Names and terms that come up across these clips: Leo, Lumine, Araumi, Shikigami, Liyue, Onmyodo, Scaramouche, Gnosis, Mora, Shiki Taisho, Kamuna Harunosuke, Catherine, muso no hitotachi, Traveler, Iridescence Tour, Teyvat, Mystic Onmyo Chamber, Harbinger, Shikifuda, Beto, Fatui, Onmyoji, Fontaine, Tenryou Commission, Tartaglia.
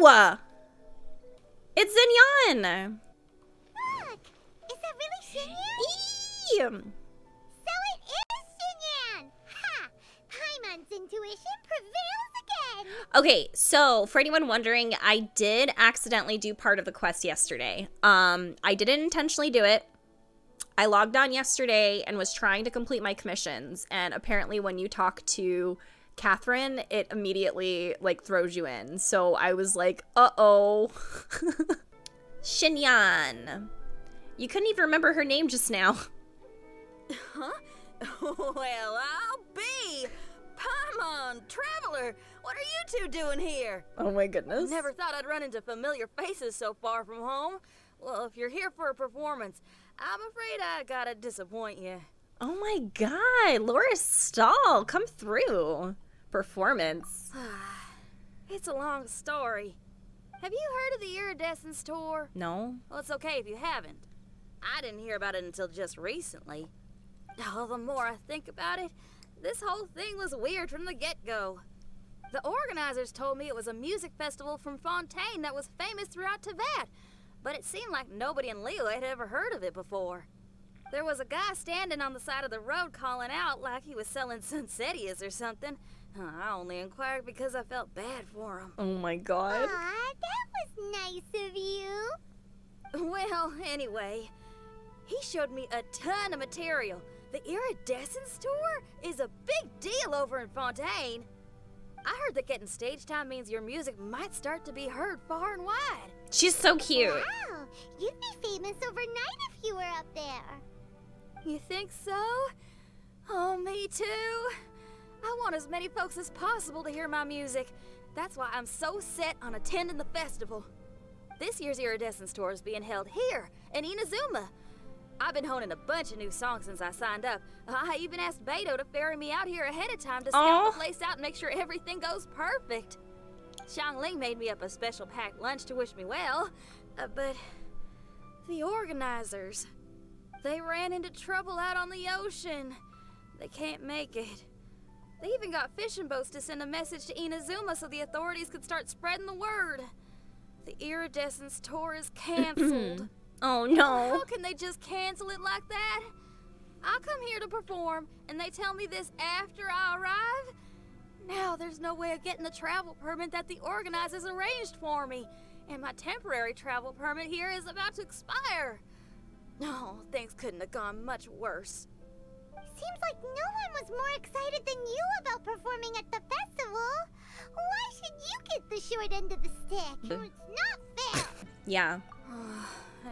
No! It's Xinyan! Look! Is that really Xinyan? So it is Xinyan! Ha! Paimon's intuition prevails again! Okay, so for anyone wondering, I did accidentally do part of the quest yesterday. I didn't intentionally do it. I logged on yesterday and was trying to complete my commissions, and apparently when you talk to Catherine, it immediately like throws you in. So I was like, uh-oh. Xinyan. You couldn't even remember her name just now. Huh? Well, I'll be. Paimon, Traveler, what are you two doing here? Oh my goodness. Never thought I'd run into familiar faces so far from home. Well, if you're here for a performance, I'm afraid I gotta disappoint you. Oh my god, Laura Stahl, come through. Performance. It's a long story. Have you heard of the Iridescence Tour? No. Well, it's okay if you haven't. I didn't hear about it until just recently. Oh, the more I think about it, this whole thing was weird from the get-go. The organizers told me it was a music festival from Fontaine that was famous throughout Teyvat, but it seemed like nobody in Leo had ever heard of it before. There was a guy standing on the side of the road calling out like he was selling sunsettias or something. I only inquired because I felt bad for him. Oh my god. Aw, that was nice of you. Well, anyway, he showed me a ton of material. The Iridescence Tour is a big deal over in Fontaine. I heard that getting stage time means your music might start to be heard far and wide. She's so cute. Wow, you'd be famous overnight if you were up there. You think so? Oh, me too. I want as many folks as possible to hear my music. That's why I'm so set on attending the festival. This year's Iridescence Tour is being held here, in Inazuma. I've been honing a bunch of new songs since I signed up. I even asked Beto to ferry me out here ahead of time to scout the place out and make sure everything goes perfect. Xiangling made me up a special packed lunch to wish me well, but the organizers... They ran into trouble out on the ocean. They can't make it. They even got fishing boats to send a message to Inazuma so the authorities could start spreading the word. The Iridescence Tour is canceled. Oh no. How can they just cancel it like that? I come here to perform, and they tell me this after I arrive? Now there's no way of getting the travel permit that the organizers arranged for me. And my temporary travel permit here is about to expire. No, things couldn't have gone much worse. Seems like no one was more excited than you about performing at the festival. Why should you get the short end of the stick? It's not fair. Yeah.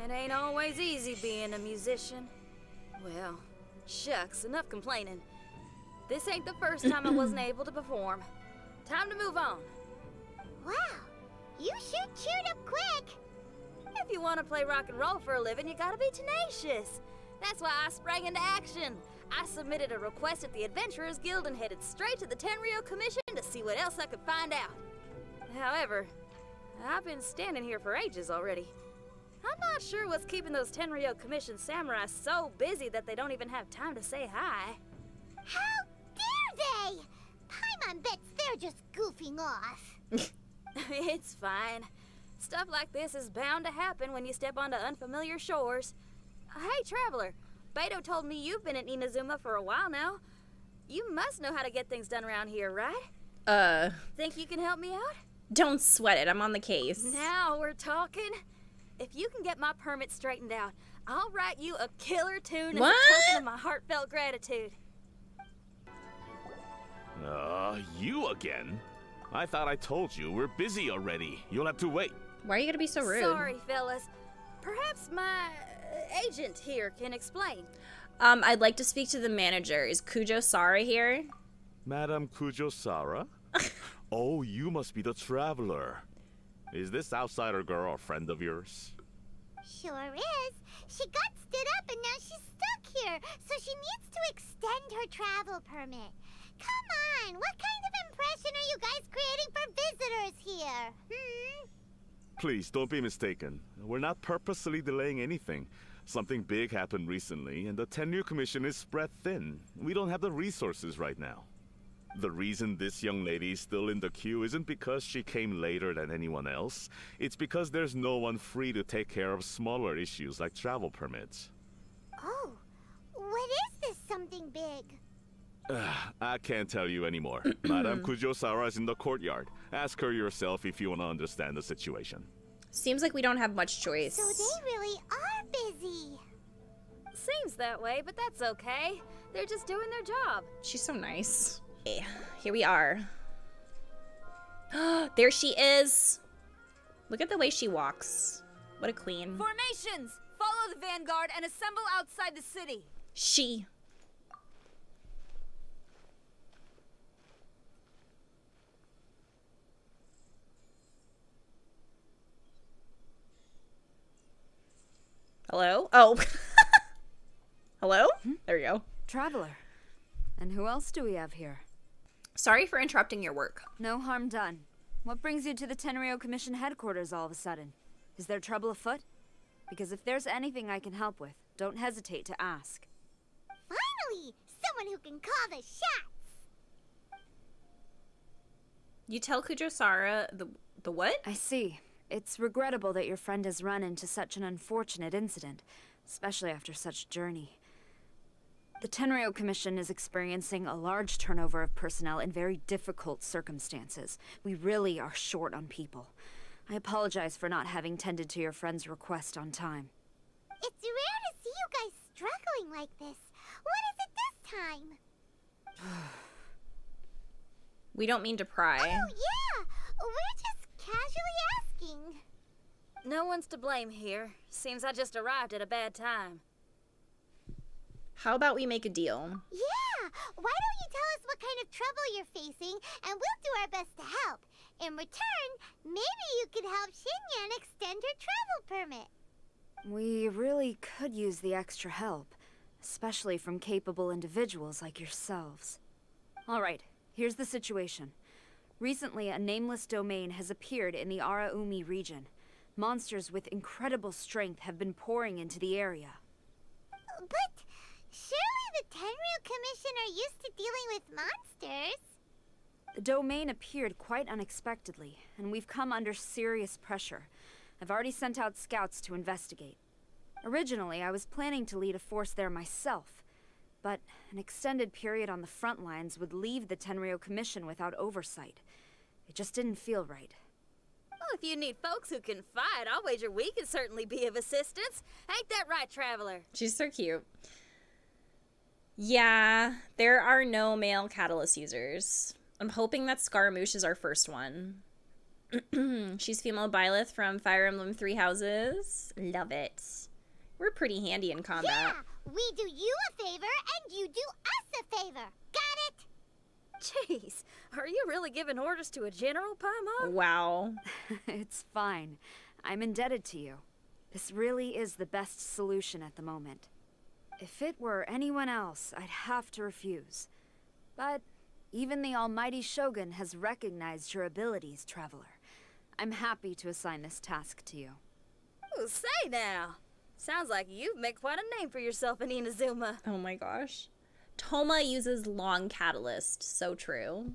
It ain't always easy being a musician. Well, shucks, enough complaining. This ain't the first time I wasn't able to perform. Time to move on. Wow, you sure cheered up quick. If you want to play rock and roll for a living, you gotta be tenacious. That's why I sprang into action. I submitted a request at the Adventurers Guild and headed straight to the Tenryou Commission to see what else I could find out. However, I've been standing here for ages already. I'm not sure what's keeping those Tenryou Commission samurai so busy that they don't even have time to say hi. How dare they! Paimon bets they're just goofing off. It's fine. Stuff like this is bound to happen when you step onto unfamiliar shores. Hey, Traveler. Beto told me you've been in Inazuma for a while now. You must know how to get things done around here, right? Think you can help me out? Don't sweat it. I'm on the case. Now we're talking. If you can get my permit straightened out, I'll write you a killer tune as a token of my heartfelt gratitude. You again? I thought I told you we're busy already. You'll have to wait. Why are you gonna be so rude? Sorry, fellas. Perhaps my agent here can explain. I'd like to speak to the manager. Is Kujou Sara here? Madam Kujou Sara? Oh, you must be the Traveler. Is this outsider girl a friend of yours? Sure is. She got stood up and now she's stuck here, so she needs to extend her travel permit. Come on, what kind of impression are you guys creating for visitors here? Please, don't be mistaken. We're not purposely delaying anything. Something big happened recently, and the Tenryou Commission is spread thin. We don't have the resources right now. The reason this young lady is still in the queue isn't because she came later than anyone else. It's because there's no one free to take care of smaller issues like travel permits. Oh, what is this something big? I can't tell you anymore. Madame Kujou Sara is in the courtyard. Ask her yourself if you want to understand the situation. Seems like we don't have much choice. So they really are busy. Seems that way, but that's okay. They're just doing their job. She's so nice. Okay, here we are. There she is. Look at the way she walks. What a queen. Formations! Follow the vanguard and assemble outside the city. She. Hello? Oh. Hello? Hmm? There we go. Traveler. And who else do we have here? Sorry for interrupting your work. No harm done. What brings you to the Tenryou Commission headquarters all of a sudden? Is there trouble afoot? Because if there's anything I can help with, don't hesitate to ask. Finally! Someone who can call the shots! You tell Kujou Sara the what? I see. It's regrettable that your friend has run into such an unfortunate incident, especially after such a journey. The Tenryou Commission is experiencing a large turnover of personnel in very difficult circumstances. We really are short on people. I apologize for not having tended to your friend's request on time. It's rare to see you guys struggling like this. What is it this time? We don't mean to pry. Oh, yeah! We're just casually asking. No one's to blame here. Seems I just arrived at a bad time. How about we make a deal? Yeah! Why don't you tell us what kind of trouble you're facing, and we'll do our best to help. In return, maybe you could help Xinyan extend her travel permit. We really could use the extra help, especially from capable individuals like yourselves. All right, here's the situation. Recently, a nameless domain has appeared in the Araumi region. Monsters with incredible strength have been pouring into the area. But surely the Tenryou Commission are used to dealing with monsters. The domain appeared quite unexpectedly, and we've come under serious pressure. I've already sent out scouts to investigate. Originally, I was planning to lead a force there myself, but an extended period on the front lines would leave the Tenryou Commission without oversight. It just didn't feel right. Well, if you need folks who can fight, I'll wager we could certainly be of assistance. Ain't that right, Traveler? She's so cute. Yeah, there are no male catalyst users. I'm hoping that Scaramouche is our first one. She's female Byleth from Fire Emblem Three Houses. Love it. We're pretty handy in combat. Yeah, we do you a favor and you do us a favor. Got it? Jeez, are you really giving orders to a general, Paimon? Wow. It's fine. I'm indebted to you. This really is the best solution at the moment. If it were anyone else, I'd have to refuse. But even the almighty Shogun has recognized your abilities, Traveler. I'm happy to assign this task to you. Ooh, say now! Sounds like you've made quite a name for yourself in Inazuma. Oh my gosh. Toma uses long catalyst. So true.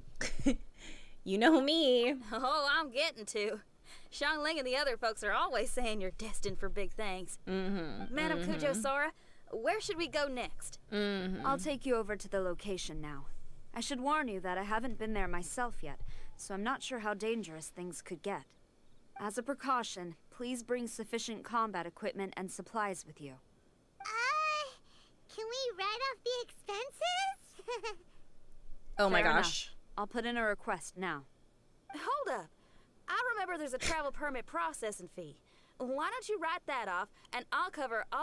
You know me. Oh, I'm getting to. Xiangling and the other folks are always saying you're destined for big things. Mm-hmm. Madam Kujou Sara, where should we go next? Mm-hmm. I'll take you over to the location now. I should warn you that I haven't been there myself yet, so I'm not sure how dangerous things could get. As a precaution, please bring sufficient combat equipment and supplies with you. Can we write off the expenses? Oh my gosh. Fair enough. I'll put in a request now. Hold up. I remember there's a travel permit processing fee. Why don't you write that off, and I'll cover all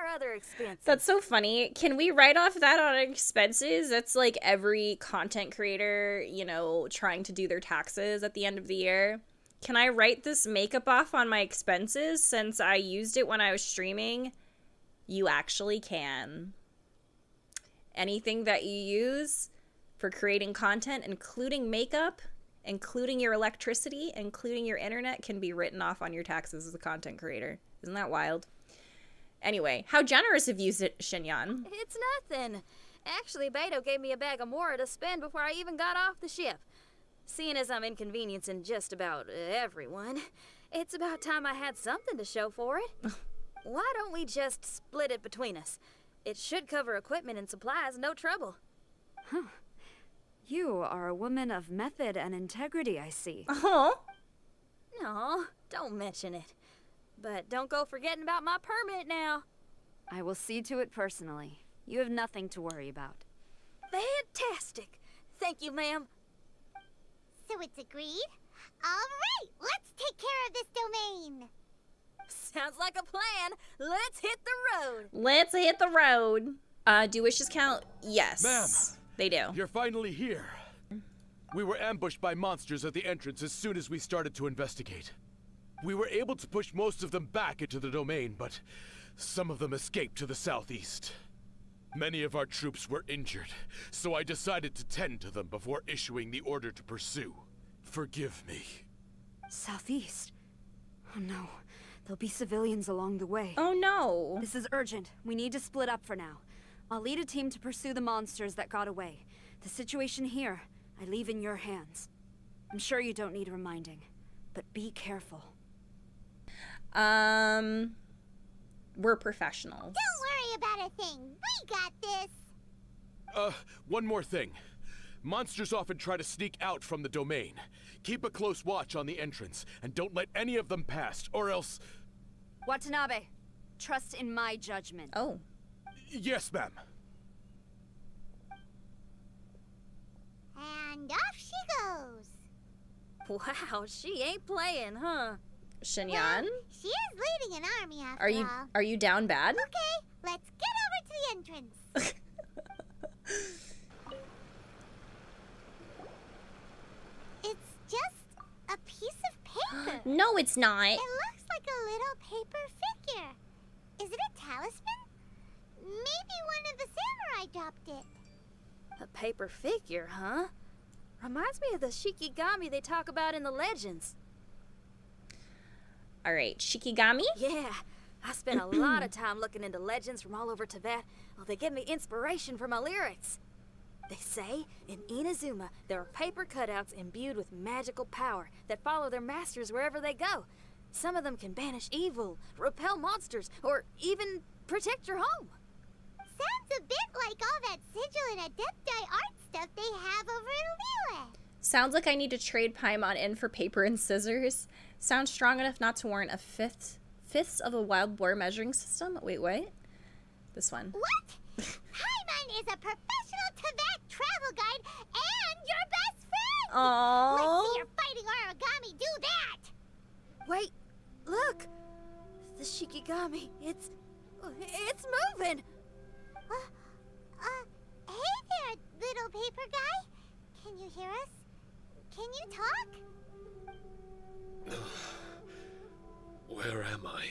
our other expenses. That's so funny. Can we write off that on expenses? That's like every content creator, you know, trying to do their taxes at the end of the year. Can I write this makeup off on my expenses since I used it when I was streaming? You actually can. Anything that you use for creating content, including makeup, including your electricity, including your internet, can be written off on your taxes as a content creator. Isn't that wild? Anyway, how generous of you, Xinyan. It's nothing. Actually, Beto gave me a bag of Mora to spend before I even got off the ship. Seeing as I'm inconveniencing just about everyone, it's about time I had something to show for it. Why don't we just split it between us? It should cover equipment and supplies, no trouble. Huh. You are a woman of method and integrity, I see. Uh-huh. No, don't mention it. But don't go forgetting about my permit now. I will see to it personally. You have nothing to worry about. Fantastic! Thank you, ma'am. So it's agreed? All right, let's take care of this domain. Sounds like a plan. Let's hit the road. Let's hit the road. Do wishes count? Yes. Ma'am. They do. You're finally here. We were ambushed by monsters at the entrance as soon as we started to investigate. We were able to push most of them back into the domain, but some of them escaped to the southeast. Many of our troops were injured, so I decided to tend to them before issuing the order to pursue. Forgive me. Southeast? Oh no. There'll be civilians along the way. Oh no. This is urgent. We need to split up for now. I'll lead a team to pursue the monsters that got away. The situation here, I leave in your hands. I'm sure you don't need reminding, but be careful. We're professionals. Don't worry about a thing. We got this. One more thing. Monsters often try to sneak out from the domain. Keep a close watch on the entrance, and don't let any of them pass, or else... Watanabe, trust in my judgment. Oh. Yes, ma'am. And off she goes. Wow, she ain't playing, huh? Xinyan? Well, she is leading an army after all. Are you down bad? Okay, let's get over to the entrance. It's just a piece of paper. No, it's not. It looks like a little paper figure. Is it a talisman? Maybe one of the samurai dropped it. A paper figure, huh? Reminds me of the Shikigami they talk about in the legends. Alright, Shikigami? Yeah, I spent a lot of time looking into legends from all over Teyvat. Well, they give me inspiration for my lyrics. They say in Inazuma there are paper cutouts imbued with magical power that follow their masters wherever they go. Some of them can banish evil, repel monsters, or even protect your home. Sounds a bit like all that sigil and Adepti art stuff they have over in Liyue. Sounds like I need to trade Paimon in for paper and scissors. Sounds strong enough not to warrant a fifth of a wild boar measuring system. Wait, what? This one. What? Paimon is a professional Teyvat travel guide and your best friend. Aww. Let's see your fighting origami do that. Wait, look. The Shikigami. It's moving. Hey there, little paper guy. Can you hear us? Can you talk? Where am I?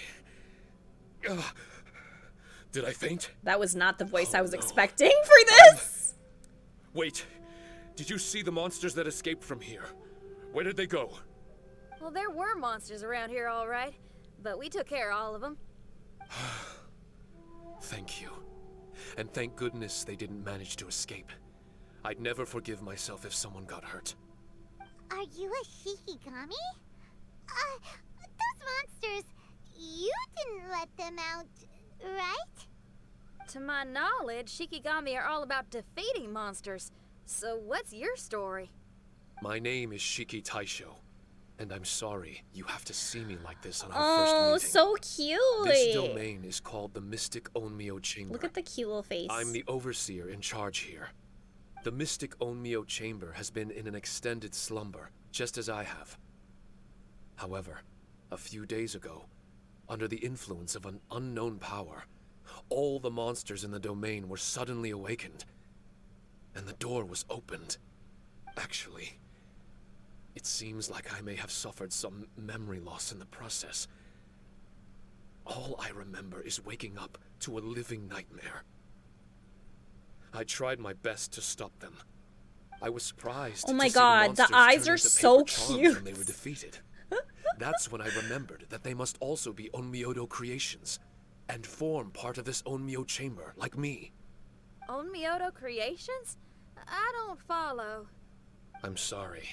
Did I faint? That was not the voice I was expecting for this! Wait, did you see the monsters that escaped from here? Where did they go? Well, there were monsters around here, all right. But we took care of all of them. Thank you. And thank goodness they didn't manage to escape. I'd never forgive myself if someone got hurt. Are you a Shikigami? Those monsters, you didn't let them out, right? To my knowledge, Shikigami are all about defeating monsters. So what's your story? My name is Shiki Taisho, and I'm sorry you have to see me like this on our first meeting. Oh, so cute! This domain is called the Mystic Onmyo Chamber. Look at the cute little face. I'm the overseer in charge here. The Mystic Onmyo Chamber has been in an extended slumber, just as I have. However, a few days ago, under the influence of an unknown power, all the monsters in the domain were suddenly awakened, and the door was opened. Actually, it seems like I may have suffered some memory loss in the process. All I remember is waking up to a living nightmare. I tried my best to stop them. I was surprised. Oh my god, the eyes are so cute. When they were defeated. That's when I remembered that they must also be Onmyodo creations and form part of this Onmyo chamber like me. Onmyodo Creations? I don't follow. I'm sorry.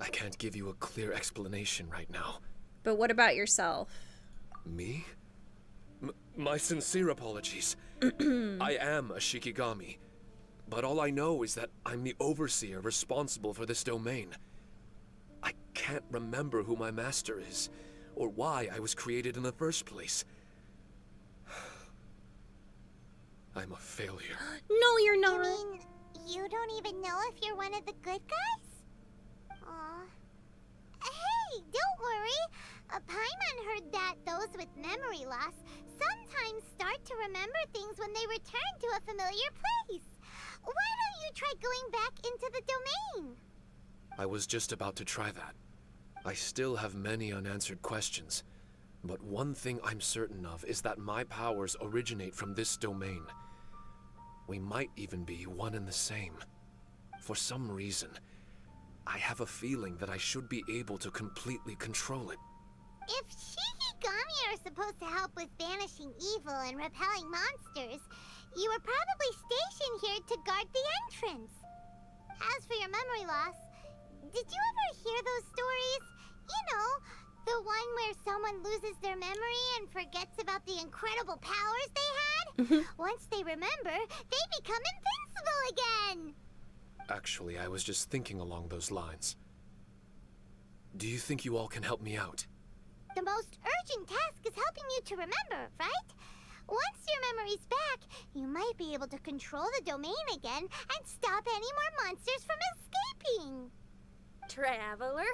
I can't give you a clear explanation right now. But what about yourself? Me? My sincere apologies. I am a Shikigami, but all I know is that I'm the overseer responsible for this domain. I can't remember who my master is, or why I was created in the first place. I'm a failure. No, you're not. You mean, you don't even know if you're one of the good guys? Aww. Hey, don't worry. Paimon heard that those with memory loss sometimes start to remember things when they return to a familiar place. Why don't you try going back into the domain? I was just about to try that. I still have many unanswered questions, but one thing I'm certain of is that my powers originate from this domain. We might even be one and the same. For some reason, I have a feeling that I should be able to completely control it. If Shikigami are supposed to help with banishing evil and repelling monsters, you were probably stationed here to guard the entrance. As for your memory loss, did you ever hear those stories? You know, the one where someone loses their memory and forgets about the incredible powers they had? Once they remember, they become invincible again! Actually, I was just thinking along those lines. Do you think you all can help me out? The most urgent task is helping you to remember, right? Once your memory's back, you might be able to control the domain again and stop any more monsters from escaping. Traveler,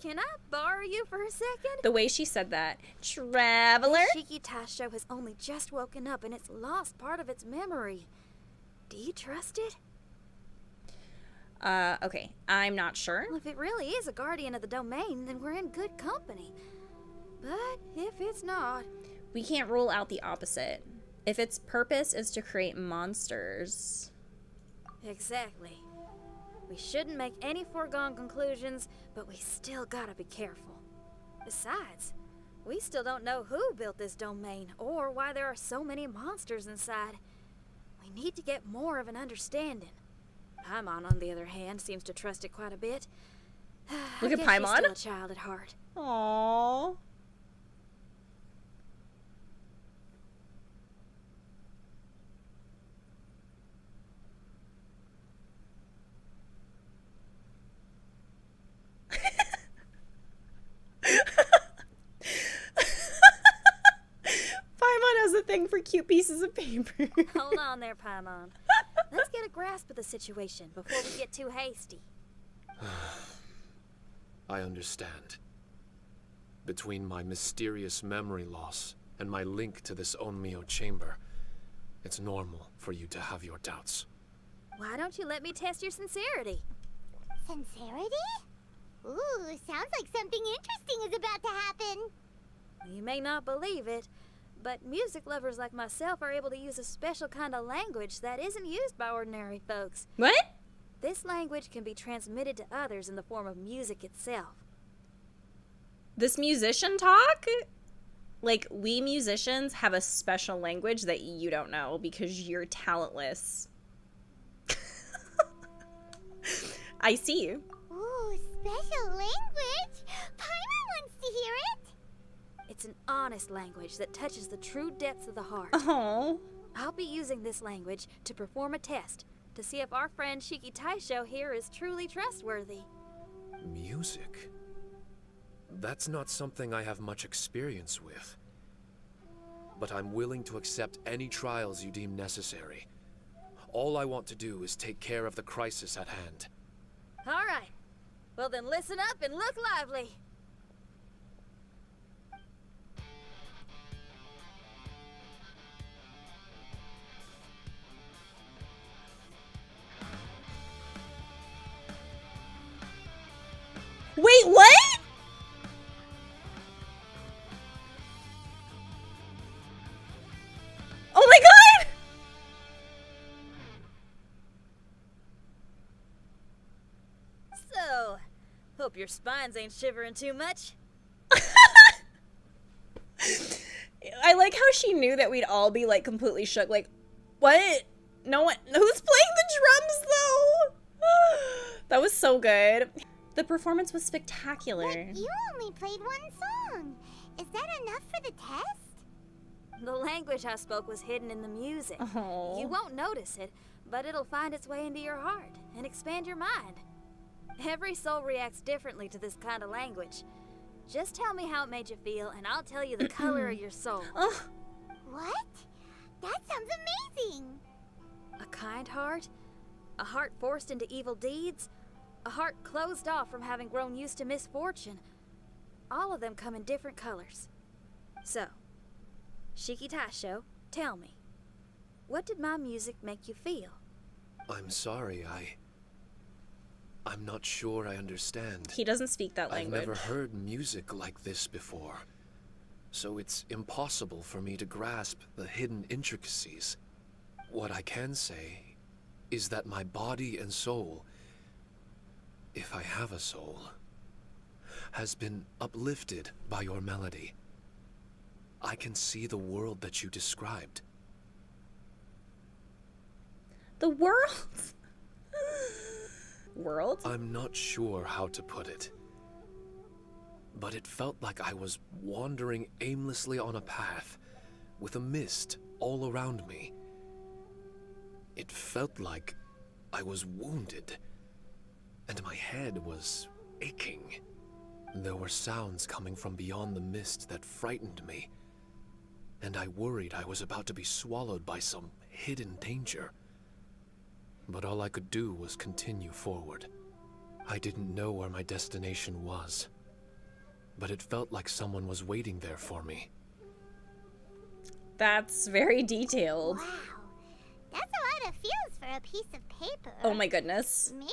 can I borrow you for a second? The way she said that. Traveler? Shiki Taisho has only just woken up and it's lost part of its memory. Do you trust it? Okay. I'm not sure. Well, if it really is a guardian of the domain, then we're in good company. But if it's not... We can't rule out the opposite. If its purpose is to create monsters... Exactly. We shouldn't make any foregone conclusions, but we still gotta be careful. Besides, we still don't know who built this domain or why there are so many monsters inside. We need to get more of an understanding. Paimon, on the other hand, seems to trust it quite a bit. Look at Paimon. She's still a child at heart. Aww. Paimon has a thing for cute pieces of paper. Hold on there, Paimon. Let's get a grasp of the situation before we get too hasty. I understand. Between my mysterious memory loss and my link to this Onmyo chamber, it's normal for you to have your doubts. Why don't you let me test your sincerity? Sincerity? Ooh, sounds like something interesting is about to happen. You may not believe it, but music lovers like myself are able to use a special kind of language that isn't used by ordinary folks. What? This language can be transmitted to others in the form of music itself. This musician talk? Like, we musicians have a special language that you don't know because you're talentless. I see you. Ooh, special language? Paimon wants to hear it! It's an honest language that touches the true depths of the heart. Oh. I'll be using this language to perform a test to see if our friend Shiki Taisho here is truly trustworthy. Music? That's not something I have much experience with. But I'm willing to accept any trials you deem necessary. All I want to do is take care of the crisis at hand. All right. Well then, listen up and look lively. Wait, what? Oh my God! So, hope your spines ain't shivering too much. I like how she knew that we'd all be like completely shook, like, what? No one- Who's playing the drums, though? That was so good. The performance was spectacular. But you only played one song. Is that enough for the test? The language I spoke was hidden in the music. Oh. You won't notice it, but it'll find its way into your heart and expand your mind. Every soul reacts differently to this kind of language. Just tell me how it made you feel, and I'll tell you the color of your soul. Oh. What? That sounds amazing! A kind heart? A heart forced into evil deeds? A heart closed off from having grown used to misfortune? All of them come in different colors. So, Shiki Taisho, tell me, what did my music make you feel? I'm sorry, I'm not sure I understand. He doesn't speak that language. I've never heard music like this before, so it's impossible for me to grasp the hidden intricacies. What I can say is that my body and soul, if I have a soul, has been uplifted by your melody. I can see the world that you described. The world? World? I'm not sure how to put it, but it felt like I was wandering aimlessly on a path with a mist all around me. It felt like I was wounded, and my head was aching. There were sounds coming from beyond the mist that frightened me, and I worried I was about to be swallowed by some hidden danger. But all I could do was continue forward. I didn't know where my destination was, but it felt like someone was waiting there for me. That's very detailed. Wow. That's a lot of feels for a piece of paper. Oh my goodness. Maybe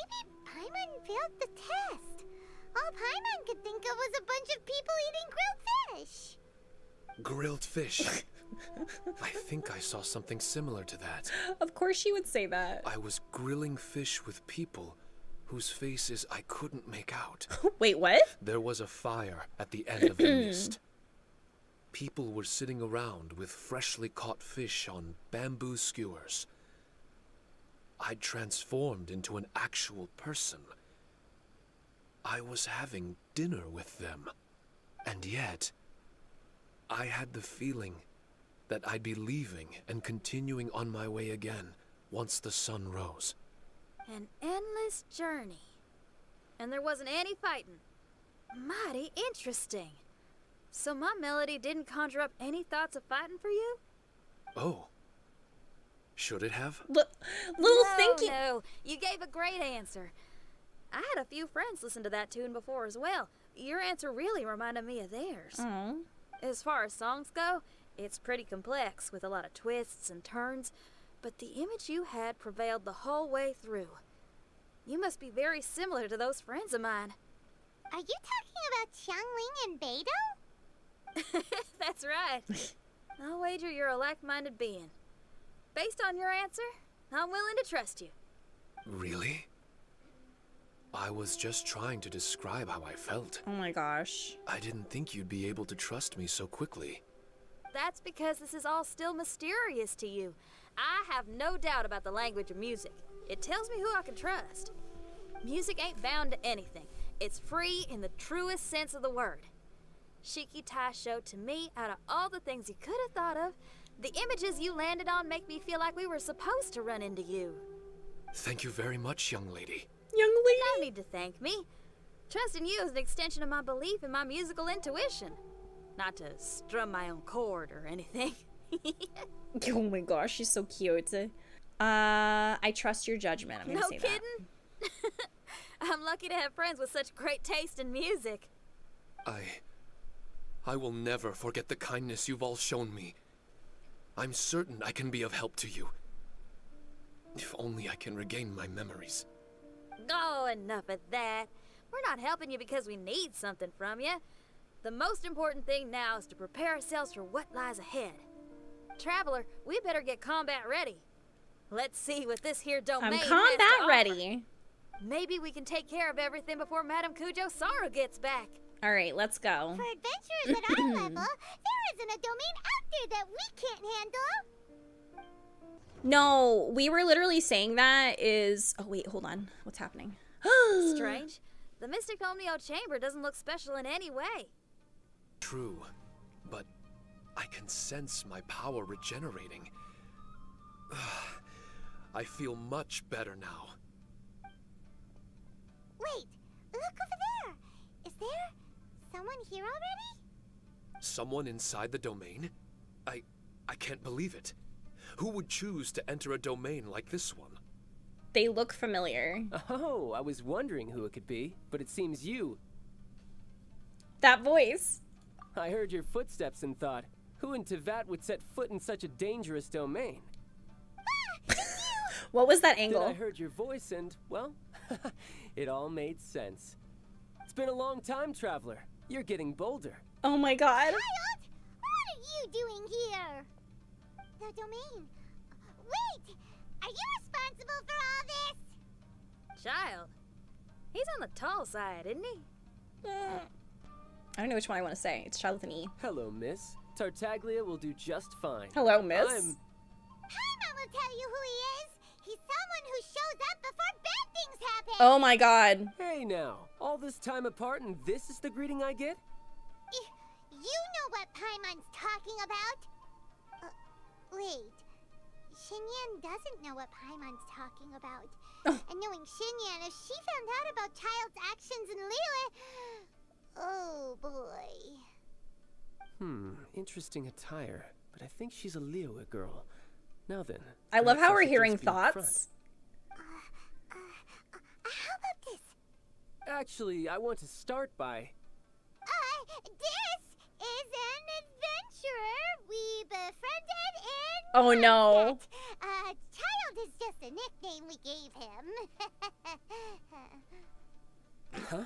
Paimon failed the test. All Paimon could think of was a bunch of people eating grilled fish. Grilled fish. I think I saw something similar to that. Of course she would say that. I was grilling fish with people whose faces I couldn't make out. Wait, what? There was a fire at the end of the mist. People were sitting around with freshly caught fish on bamboo skewers. I transformed into an actual person. I was having dinner with them. And yet, I had the feeling that I'd be leaving and continuing on my way again once the sun rose. An endless journey. And there wasn't any fighting. Mighty interesting. So my melody didn't conjure up any thoughts of fighting for you? Oh. Should it have? Little thinking. No, you gave a great answer. I had a few friends listen to that tune before as well. Your answer really reminded me of theirs. Aww. As far as songs go, it's pretty complex, with a lot of twists and turns, but the image you had prevailed the whole way through. You must be very similar to those friends of mine. Are you talking about Xiangling and Beto? That's right. I'll wager you're a like-minded being. Based on your answer, I'm willing to trust you. Really? I was just trying to describe how I felt. Oh my gosh. I didn't think you'd be able to trust me so quickly. That's because this is all still mysterious to you. I have no doubt about the language of music. It tells me who I can trust. Music ain't bound to anything. It's free in the truest sense of the word. Shiki Taisho, to me, out of all the things you could have thought of, the images you landed on make me feel like we were supposed to run into you. Thank you very much, young lady. Young lady? No need to thank me. Trusting you is an extension of my belief in my musical intuition. Not to strum my own chord or anything. Oh my gosh, she's so cute. I trust your judgment. I'm gonna say that. No kidding? I'm lucky to have friends with such great taste in music. I will never forget the kindness you've all shown me. I'm certain I can be of help to you. If only I can regain my memories. Oh, enough of that. We're not helping you because we need something from you. The most important thing now is to prepare ourselves for what lies ahead. Traveler, we better get combat ready. Let's see what this here domain has to offer. I'm combat ready. Maybe we can take care of everything before Madame Kujou Sara gets back. All right, let's go. For adventurers at our level, there isn't a domain out there that we can't handle. No, we were literally saying that is... Oh, wait, hold on. What's happening? Strange. The Mystic Onmyo Chamber doesn't look special in any way. True, but I can sense my power regenerating. I feel much better now. Wait, look over there. Is there someone here already? Someone inside the domain? I can't believe it. Who would choose to enter a domain like this one? They look familiar. Oh, I was wondering who it could be, but it seems you. That voice. I heard your footsteps and thought, who in Teyvat would set foot in such a dangerous domain? What was that angle? Then I heard your voice and, well, it all made sense. It's been a long time, Traveler. You're getting bolder. Oh my god. Child, what are you doing here? The domain. Wait! Are you responsible for all this? Child. He's on the tall side, isn't he? I don't know which one I want to say. It's Child with an E. Hello, miss. Tartaglia will do just fine. Hello, miss. Paimon will tell you who he is. He's someone who shows up before bad things happen. Oh my god. Hey now. All this time apart and this is the greeting I get? You know what Paimon's talking about. Wait. Xinyan doesn't know what Paimon's talking about. And knowing Xinyan, if she found out about Child's actions in Liyue... Oh boy. Interesting attire, but I think she's a Liyue girl. Now then. I love how we're hearing thoughts. How about this? Actually, I want to start by... this is an adventurer we befriended in... Oh no. Child is just a nickname we gave him. Huh?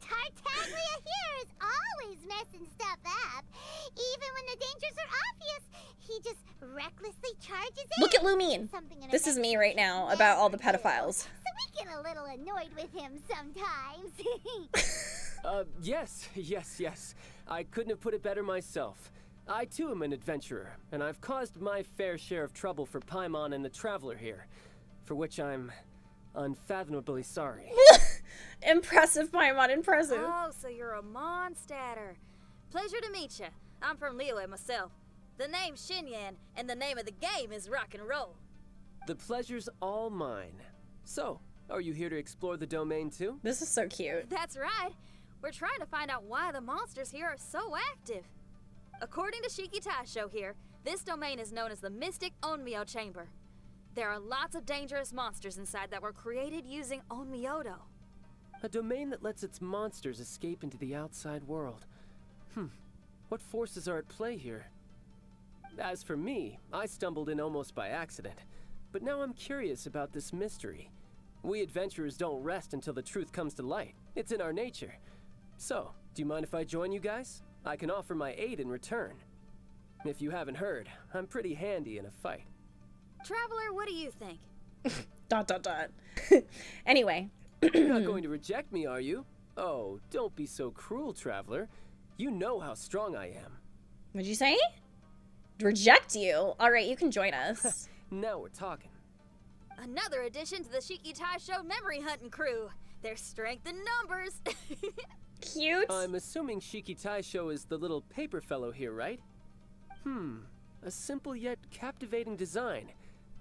Tartaglia here is always messing stuff up. Even when the dangers are obvious, he just recklessly charges in. Look at Lumine. This is me right now about all the pedophiles. So we get a little annoyed with him sometimes. Yes. I couldn't have put it better myself. I too am an adventurer, and I've caused my fair share of trouble for Paimon and the Traveler here, for which I'm... unfathomably sorry. Impressive, Paimon, impressive. Oh, so you're a Mondstadter. Pleasure to meet you. I'm from Liyue myself. The name's Xinyan, and the name of the game is rock and roll. The pleasure's all mine. So, are you here to explore the domain too? This is so cute. That's right. We're trying to find out why the monsters here are so active. According to Shiki Taisho here, this domain is known as the Mystic Onmyo Chamber. There are lots of dangerous monsters inside that were created using Onmyodo. A domain that lets its monsters escape into the outside world. What forces are at play here? As for me, I stumbled in almost by accident. But now I'm curious about this mystery. We adventurers don't rest until the truth comes to light. It's in our nature. So, do you mind if I join you guys? I can offer my aid in return. If you haven't heard, I'm pretty handy in a fight. Traveler, what do you think? ... Anyway. You're not going to reject me, are you? Oh, don't be so cruel, Traveler. You know how strong I am. What'd you say? Reject you? Alright, you can join us. Now we're talking. Another addition to the Shiki Taisho memory hunting crew. Their strength in numbers. Cute. I'm assuming Shiki Taisho is the little paper fellow here, right? A simple yet captivating design.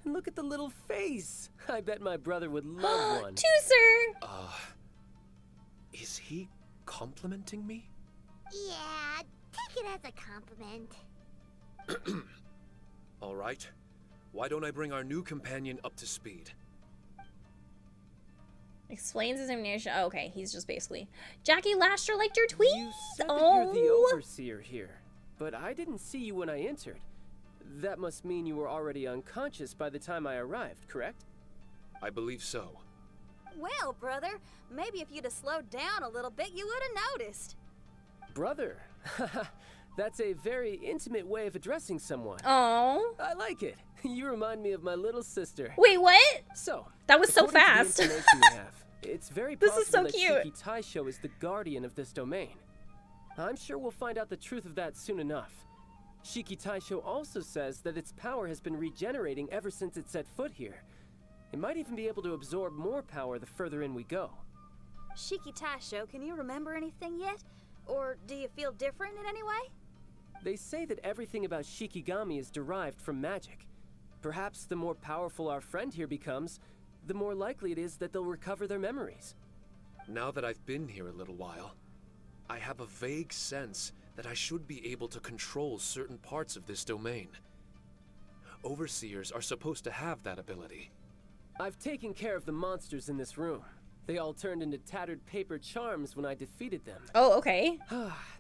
And look at the little face. I bet my brother would love one. Chooser! Is he complimenting me? Yeah, take it as a compliment. All right. Why don't I bring our new companion up to speed? Explains his amnesia. Oh, okay, he's just basically... Jackie Lasher liked your tweets? You said that you're the overseer here, but I didn't see you when I entered. That must mean you were already unconscious by the time I arrived, correct? I believe so. Well, brother, maybe if you'd have slowed down a little bit, you would have noticed. Brother? That's a very intimate way of addressing someone. Oh. I like it. You remind me of my little sister. Wait, what? So, that was so fast. It's very possible that Shiki Taisho is the guardian of this domain. I'm sure we'll find out the truth of that soon enough. Shiki Taisho also says that its power has been regenerating ever since it set foot here. It might even be able to absorb more power the further in we go. Shiki Taisho, can you remember anything yet? Or do you feel different in any way? They say that everything about Shikigami is derived from magic. Perhaps the more powerful our friend here becomes, the more likely it is that they'll recover their memories. Now that I've been here a little while, I have a vague sense that I should be able to control certain parts of this domain. Overseers are supposed to have that ability. I've taken care of the monsters in this room. They all turned into tattered paper charms when I defeated them. Oh, okay.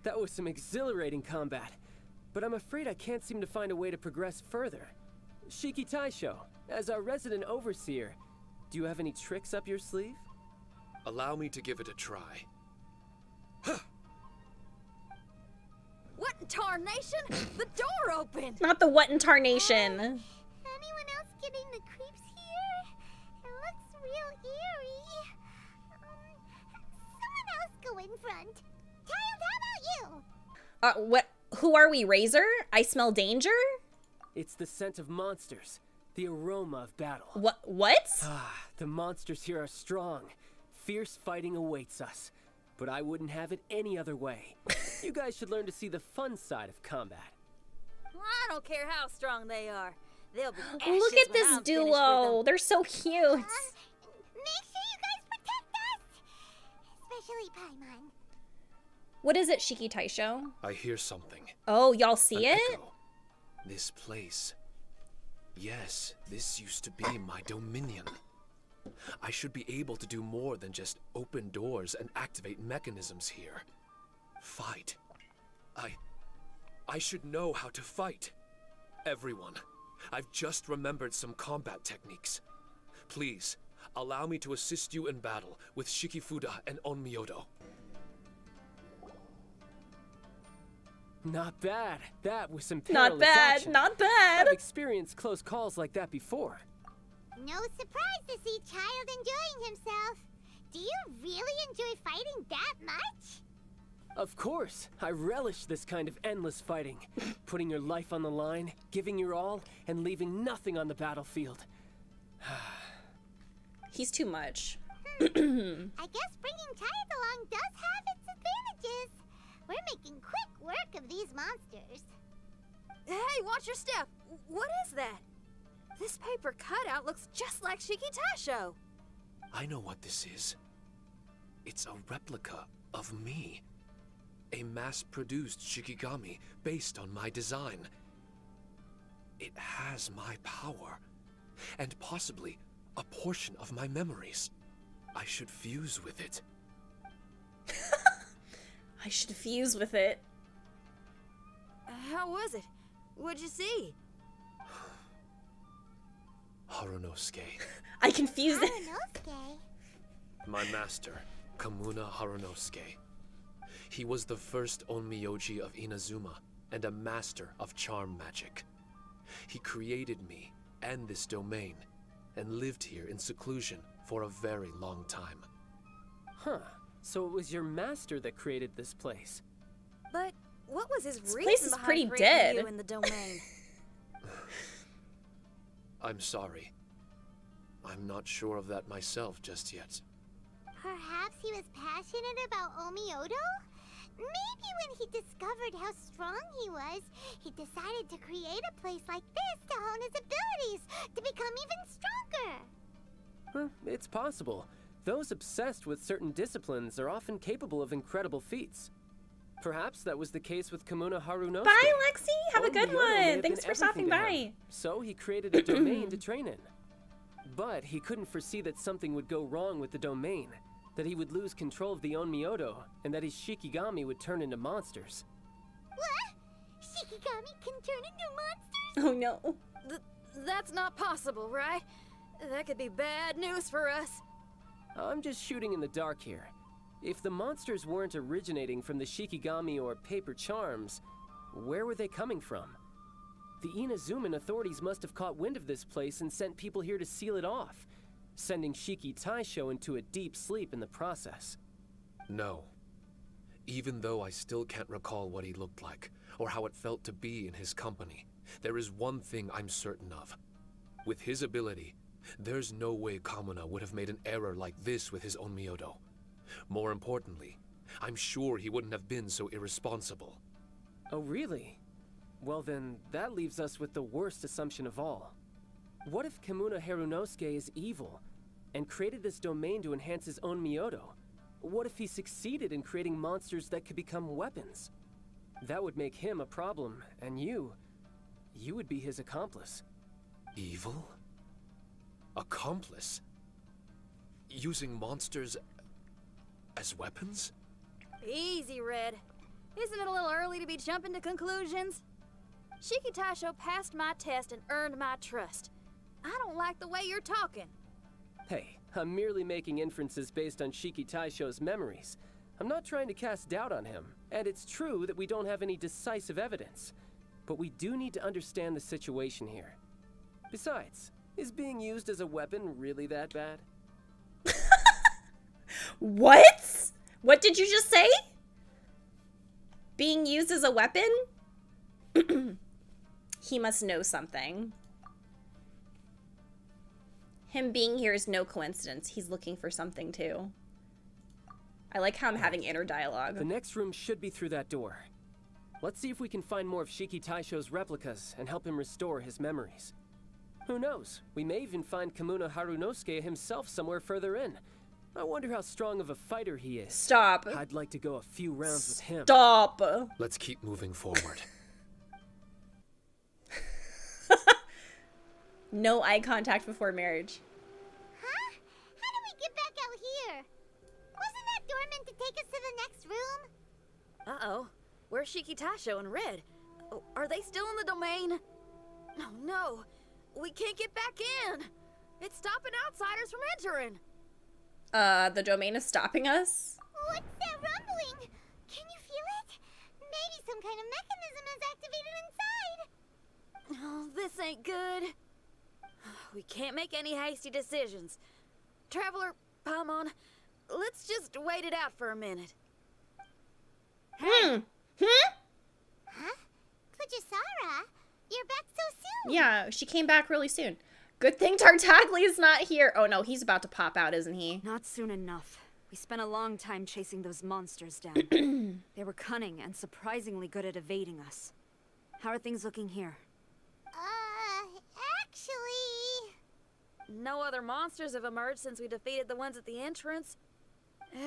That was some exhilarating combat. But I'm afraid I can't seem to find a way to progress further. Shiki Taisho, as our resident overseer, do you have any tricks up your sleeve? Allow me to give it a try. What in tarnation? The door opened! Not the what in tarnation. Anyone else getting the creeps here? It looks real eerie. Someone else go in front. Child, how about you? What? Who are we, Razor? I smell danger? It's the scent of monsters. The aroma of battle. What? The monsters here are strong. Fierce fighting awaits us. But I wouldn't have it any other way. You guys should learn to see the fun side of combat. Well, I don't care how strong they are. They'll be ashes. Look at this duo. They're so cute. Make sure you guys protect us. Especially Paimon. What is it, Shiki Taisho? I hear something. Oh, y'all see it? Echo. This place. Yes, this used to be my dominion. I should be able to do more than just open doors and activate mechanisms here. Fight. I should know how to fight. Everyone, I've just remembered some combat techniques. Please, allow me to assist you in battle with Shikifuda and Onmyodo. Not bad. That was some perilous action. Not bad. I've experienced close calls like that before. No surprise to see Child enjoying himself. Do you really enjoy fighting that much? Of course. I relish this kind of endless fighting. Putting your life on the line, giving your all, and leaving nothing on the battlefield. He's too much. I guess bringing Child along does have its advantages. We're making quick work of these monsters. Hey, watch your step. What is that? This paper cutout looks just like Shiki Taisho. I know what this is. It's a replica of me. A mass-produced Shikigami based on my design. It has my power, and possibly a portion of my memories. I should fuse with it. I should fuse with it. How was it? What'd you see? Harunosuke. I confused it. Harunosuke? My master, Kamuna Harunosuke. He was the first Onmyoji of Inazuma and a master of charm magic. He created me and this domain and lived here in seclusion for a very long time. Huh. So it was your master that created this place. But what was his reason behind creating you in the domain? I'm sorry. I'm not sure of that myself just yet. Perhaps he was passionate about Onmyodo? Maybe when he discovered how strong he was, he decided to create a place like this to hone his abilities, to become even stronger. It's possible. Those obsessed with certain disciplines are often capable of incredible feats. Perhaps that was the case with Kamuna Harunosuke. Bye, Lexi! Have a good one! Thanks for stopping by! So he created a domain to train in. But he couldn't foresee that something would go wrong with the domain, that he would lose control of the Onmyodo, and that his Shikigami would turn into monsters. What? Shikigami can turn into monsters? Oh no. That's not possible, right? That could be bad news for us. I'm just shooting in the dark here. If the monsters weren't originating from the Shikigami or paper charms, where were they coming from? The Inazuman authorities must have caught wind of this place and sent people here to seal it off, sending Shiki Taisho into a deep sleep in the process. No. Even though I still can't recall what he looked like, or how it felt to be in his company, there is one thing I'm certain of. With his ability, there's no way Kamuna would have made an error like this with his Onmyodo. More importantly, I'm sure he wouldn't have been so irresponsible. Oh, really? Well then, that leaves us with the worst assumption of all. What if Kamuna Harunosuke is evil, and created this domain to enhance his Onmyodo? What if he succeeded in creating monsters that could become weapons? That would make him a problem, and you would be his accomplice. Evil? Accomplice? Using monsters as weapons? Easy, Red. Isn't it a little early to be jumping to conclusions? Shiki Taisho passed my test and earned my trust. I don't like the way you're talking. Hey, I'm merely making inferences based on Shiki Taisho's memories. I'm not trying to cast doubt on him, and it's true that we don't have any decisive evidence. But we do need to understand the situation here. Besides, is being used as a weapon really that bad? What? What did you just say? Being used as a weapon? He must know something. Him being here is no coincidence. He's looking for something too. I like how I'm having inner dialogue. The next room should be through that door. Let's see if we can find more of Shiki Taisho's replicas and help him restore his memories. Who knows? We may even find Kamuna Harunosuke himself somewhere further in. I wonder how strong of a fighter he is. Stop. I'd like to go a few rounds with him. Stop. Let's keep moving forward. No eye contact before marriage. Huh? How did we get back out here? Wasn't that door meant to take us to the next room? Uh-oh. Where's Shiki Taisho and Red? Oh, are they still in the domain? No, oh, no. We can't get back in. It's stopping outsiders from entering. The domain is stopping us? What's that rumbling? Can you feel it? Maybe some kind of mechanism is activated inside. Oh, this ain't good. We can't make any hasty decisions. Traveler, Paimon, let's just wait it out for a minute. Hey. Huh? Kujou Sara, you're back so soon. Yeah, she came back really soon. Good thing Tartaglia is not here. Oh no, he's about to pop out, isn't he? Not soon enough. We spent a long time chasing those monsters down. They were cunning and surprisingly good at evading us. How are things looking here? No other monsters have emerged since we defeated the ones at the entrance.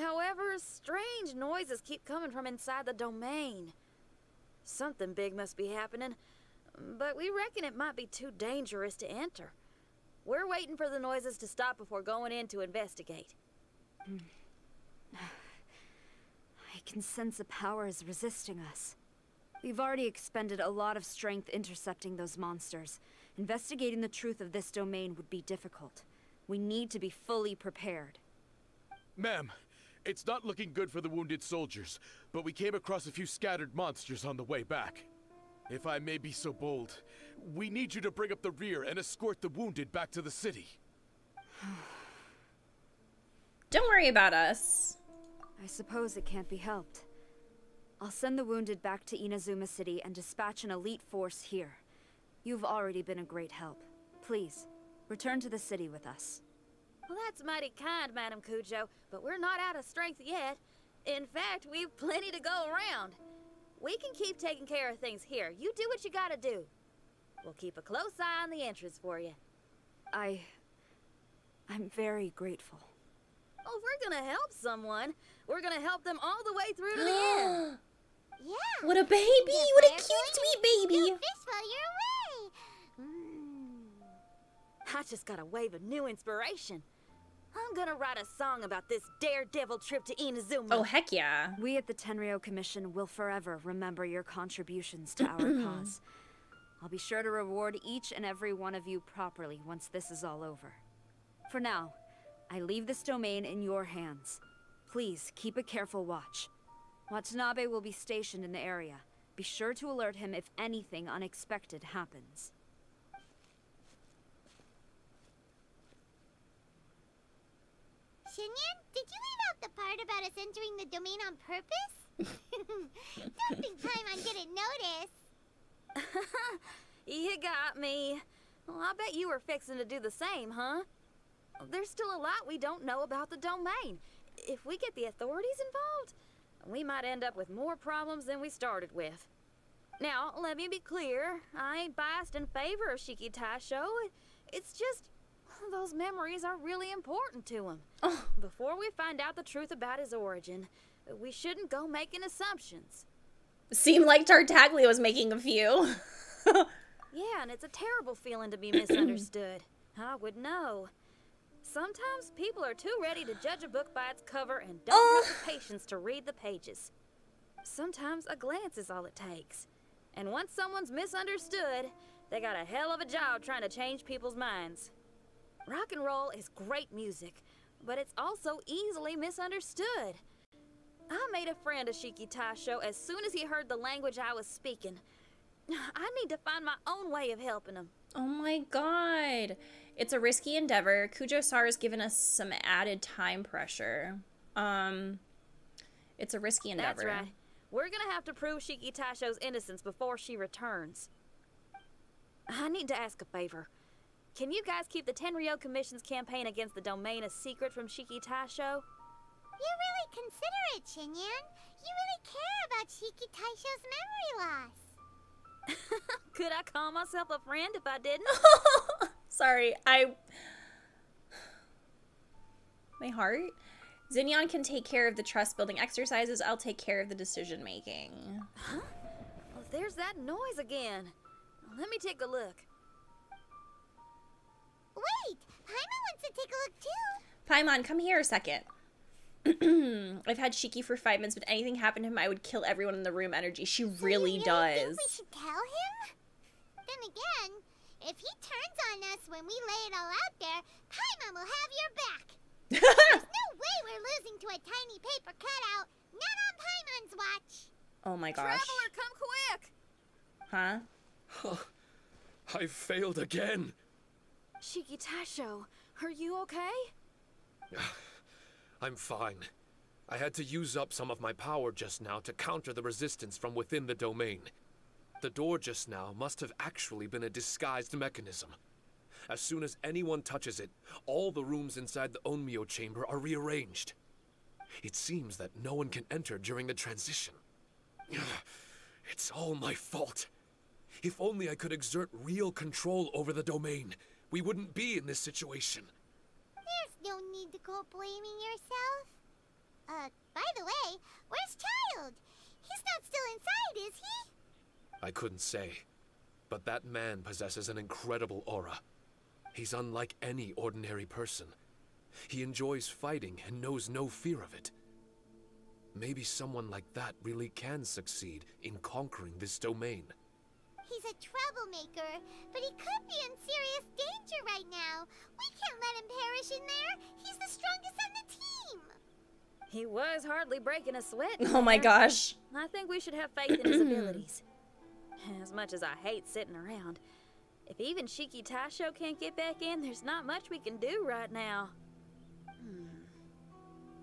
However, strange noises keep coming from inside the domain. Something big must be happening, but we reckon it might be too dangerous to enter. We're waiting for the noises to stop before going in to investigate. I can sense the power is resisting us. We've already expended a lot of strength intercepting those monsters. Investigating the truth of this domain would be difficult. We need to be fully prepared. Ma'am, it's not looking good for the wounded soldiers, but we came across a few scattered monsters on the way back. If I may be so bold, we need you to bring up the rear and escort the wounded back to the city. Don't worry about us. I suppose it can't be helped. I'll send the wounded back to Inazuma City and dispatch an elite force here. You've already been a great help. Please, return to the city with us. Well, that's mighty kind, Madam Kujou, but we're not out of strength yet. In fact, we've plenty to go around. We can keep taking care of things here. You do what you gotta do. We'll keep a close eye on the entrance for you. I'm very grateful. Oh, we're gonna help someone. We're gonna help them all the way through to the end. Yeah. What a baby! What a cute wee baby! You're I just got a wave of new inspiration. I'm gonna write a song about this daredevil trip to Inazuma. Oh, heck yeah. We at the Tenryou Commission will forever remember your contributions to our cause. I'll be sure to reward each and every one of you properly once this is all over. For now, I leave this domain in your hands. Please keep a careful watch. Watanabe will be stationed in the area. Be sure to alert him if anything unexpected happens. Xinyan, did you leave out the part about us entering the domain on purpose? Don't think Paimon didn't notice. You got me. Well, I bet you were fixing to do the same, huh? There's still a lot we don't know about the domain. If we get the authorities involved, we might end up with more problems than we started with. Now, let me be clear. I ain't biased in favor of Shiki Taisho. It's just those memories are really important to him. Before we find out the truth about his origin, we shouldn't go making assumptions. Seemed like Tartaglia was making a few. Yeah, and it's a terrible feeling to be misunderstood. I would know. Sometimes people are too ready to judge a book by its cover and don't have the patience to read the pages. Sometimes a glance is all it takes. And once someone's misunderstood, they got a hell of a job trying to change people's minds. Rock and roll is great music, but it's also easily misunderstood. I made a friend of Shiki Taisho as soon as he heard the language I was speaking. I need to find my own way of helping him. Oh my god. It's a risky endeavor. Kujou Sara has given us some added time pressure. It's a risky endeavor. That's right. We're gonna have to prove Shiki Taisho's innocence before she returns. I need to ask a favor. Can you guys keep the Tenryou Commission's campaign against the domain a secret from Shiki Taisho? You really considerate, Xinyan. You really care about Shiki Taisho's memory loss. Could I call myself a friend if I didn't? Sorry, my heart? Xinyan can take care of the trust-building exercises. I'll take care of the decision-making. Huh? Well, there's that noise again. Let me take a look. Wait! Paimon wants to take a look, too! Paimon, come here a second. I've had Shiki for 5 minutes, but anything happened to him, I would kill everyone in the room energy. She really does. Think we should tell him? Then again, if he turns on us when we lay it all out there, Paimon will have your back. There's no way we're losing to a tiny paper cutout. Not on Paimon's watch. Oh my gosh. Traveler, come quick! Huh? Oh, I failed again. Shiki Taisho, are you okay? I'm fine. I had to use up some of my power just now to counter the resistance from within the domain. The door just now must have actually been a disguised mechanism. As soon as anyone touches it, all the rooms inside the Onmyo Chamber are rearranged. It seems that no one can enter during the transition. It's all my fault. If only I could exert real control over the domain, we wouldn't be in this situation. There's no need to go blaming yourself. By the way, where's Childe? He's not still inside, is he? I couldn't say, but that man possesses an incredible aura. He's unlike any ordinary person. He enjoys fighting and knows no fear of it. Maybe someone like that really can succeed in conquering this domain. He's a troublemaker, but he could be in serious danger right now. We can't let him perish in there. He's the strongest on the team. He was hardly breaking a sweat. Oh my gosh. I think we should have faith in his abilities. As much as I hate sitting around, if even Shiki Taisho can't get back in, there's not much we can do right now.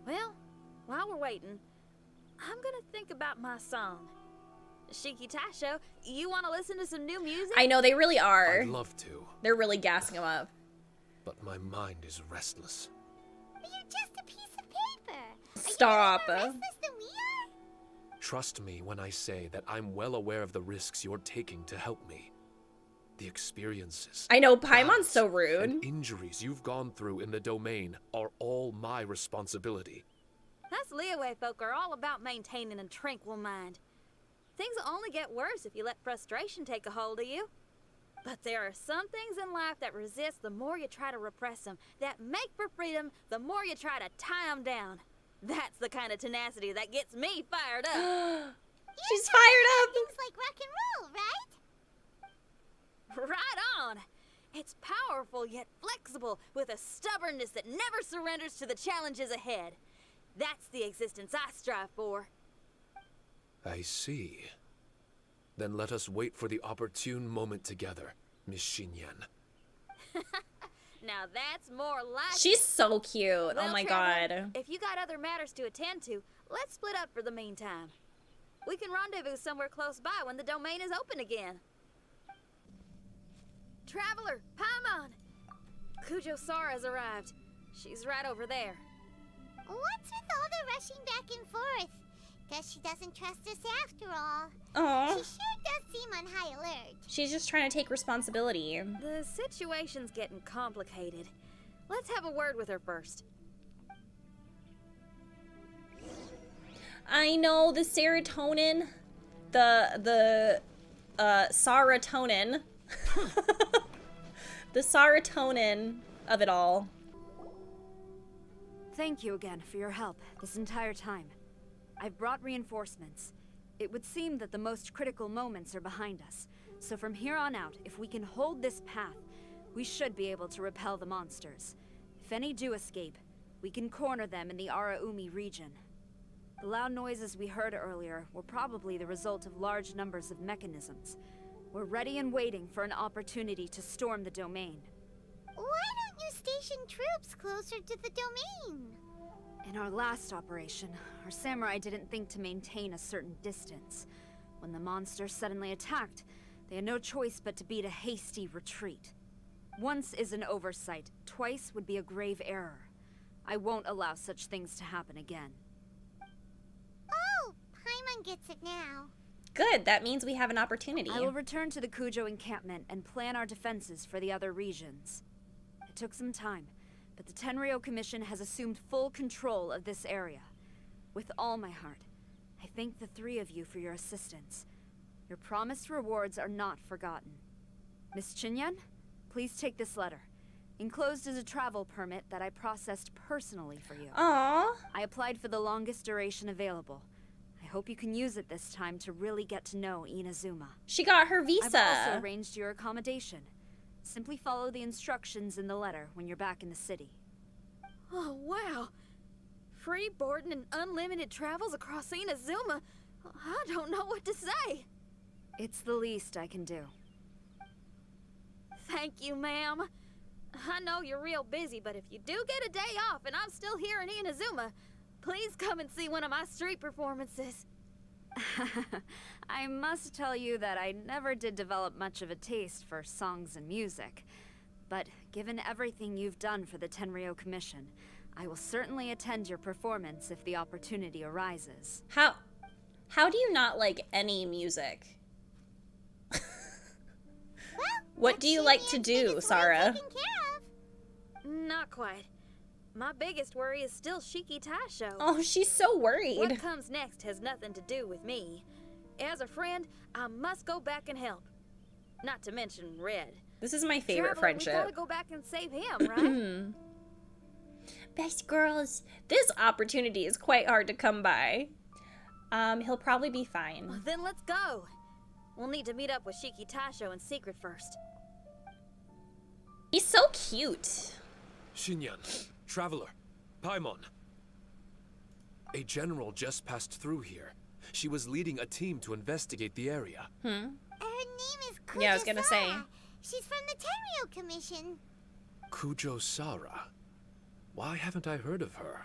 Well, while we're waiting, I'm gonna think about my song. Shiki Taisho, you want to listen to some new music? I know, they really are. I'd love to. They're really gassing him up. But my mind is restless. But you're just a piece of paper. Stop. Are you more restless than we are? Trust me when I say that I'm well aware of the risks you're taking to help me. The experiences, I know Paimon's so rude, and injuries you've gone through in the domain are all my responsibility. Us Liyue folk are all about maintaining a tranquil mind. Things will only get worse if you let frustration take a hold of you. But there are some things in life that resist the more you try to repress them, that make for freedom the more you try to tie them down. That's the kind of tenacity that gets me fired up. She's fired up! Things like rock and roll, right? Right on! It's powerful yet flexible, with a stubbornness that never surrenders to the challenges ahead. That's the existence I strive for. I see. Then let us wait for the opportune moment together, Miss Xinyan. Now that's more like. She's so cute. Well, oh my god. If you got other matters to attend to, let's split up for the meantime. We can rendezvous somewhere close by when the domain is open again. Traveler, Paimon! Kujou Sara has arrived. She's right over there. What's with all the rushing back and forth? Guess she doesn't trust us after all. Aww. She sure does seem on high alert. She's just trying to take responsibility. The situation's getting complicated. Let's have a word with her first. I know, the serotonin, the Saratonin. The Saratonin of it all. Thank you again for your help this entire time. I've brought reinforcements. It would seem that the most critical moments are behind us. So from here on out, if we can hold this path, we should be able to repel the monsters. If any do escape, we can corner them in the Araumi region. The loud noises we heard earlier were probably the result of large numbers of mechanisms. We're ready and waiting for an opportunity to storm the domain. Why don't you station troops closer to the domain? In our last operation, our samurai didn't think to maintain a certain distance. When the monster suddenly attacked, they had no choice but to beat a hasty retreat. Once is an oversight, twice would be a grave error. I won't allow such things to happen again. Paimon gets it now. Good, that means we have an opportunity. I will return to the Kujou encampment and plan our defenses for the other regions. It took some time, but the Tenryou Commission has assumed full control of this area. With all my heart, I thank the three of you for your assistance. Your promised rewards are not forgotten. Miss Xinyan, please take this letter. Enclosed is a travel permit that I processed personally for you. Aww. I applied for the longest duration available. Hope you can use it this time to really get to know Inazuma. She got her visa. I've also arranged your accommodation. Simply follow the instructions in the letter when you're back in the city. Oh, wow. Free boarding and unlimited travels across Inazuma. I don't know what to say. It's the least I can do. Thank you, ma'am. I know you're real busy, but if you do get a day off and I'm still here in Inazuma, please come and see one of my street performances. I must tell you that I never did develop much of a taste for songs and music. But given everything you've done for the Tenryou Commission, I will certainly attend your performance if the opportunity arises. How do you not like any music? Well, what do you like to do, Sara? Not quite. My biggest worry is still Shiki Taisho. Oh, she's so worried. What comes next has nothing to do with me. As a friend, I must go back and help. Not to mention Red. This is my favorite friendship. We gotta go back and save him, right? Best girls, this opportunity is quite hard to come by. He'll probably be fine. Well, then let's go. We'll need to meet up with Shiki Taisho in secret first. He's so cute. Xinyan. Traveler, Paimon. A general just passed through here. She was leading a team to investigate the area. Hmm. Her name is Kujou. Yeah, I was gonna say. She's from the Tenryou Commission. Kujou Sara. Why haven't I heard of her?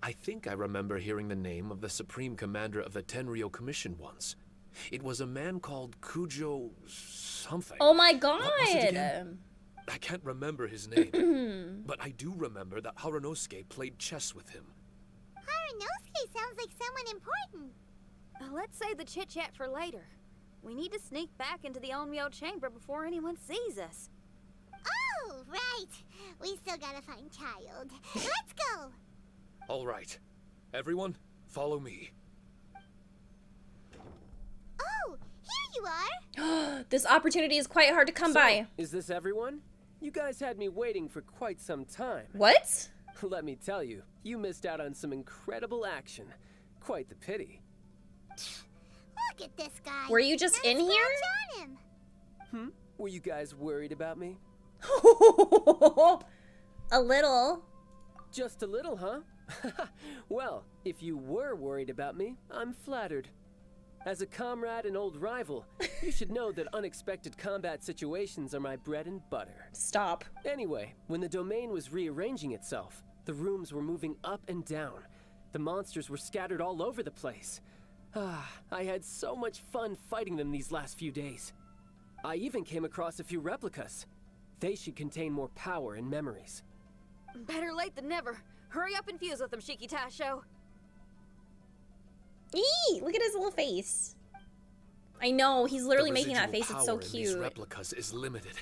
I think I remember hearing the name of the Supreme Commander of the Tenryou Commission once. It was a man called Kujou something. Oh my god. What was it again? I can't remember his name, but I do remember that Harunosuke played chess with him. Harunosuke sounds like someone important. Let's save the chit-chat for later. We need to sneak back into the Onmyo Chamber before anyone sees us. Oh, right. We still gotta find Childe. Let's go. All right. Everyone, follow me. Oh, here you are. This opportunity is quite hard to come by. Is this everyone? You guys had me waiting for quite some time. What? Let me tell you, you missed out on some incredible action. Quite the pity. Look at this guy. Were you just in here? Were you guys worried about me? A little. Just a little, huh? Well, if you were worried about me, I'm flattered. As a comrade and old rival, you should know that unexpected combat situations are my bread and butter. Stop. Anyway, when the domain was rearranging itself, the rooms were moving up and down. The monsters were scattered all over the place. Ah, I had so much fun fighting them these last few days. I even came across a few replicas. They should contain more power and memories. Better late than never. Hurry up and fuse with them, Shiki Taisho. Eee! Look at his little face. I know, he's literally making that face. It's so cute. The residual power in these replicas is limited.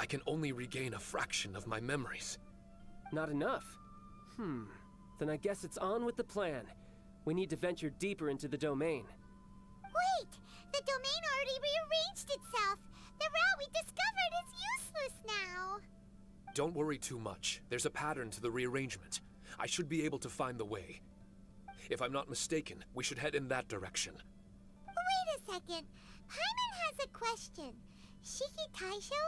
I can only regain a fraction of my memories. Not enough. Then I guess it's on with the plan. We need to venture deeper into the domain. Wait! The domain already rearranged itself. The route we discovered is useless now. Don't worry too much. There's a pattern to the rearrangement. I should be able to find the way. If I'm not mistaken, we should head in that direction. Wait a second. Paimon has a question. Shiki Taisho,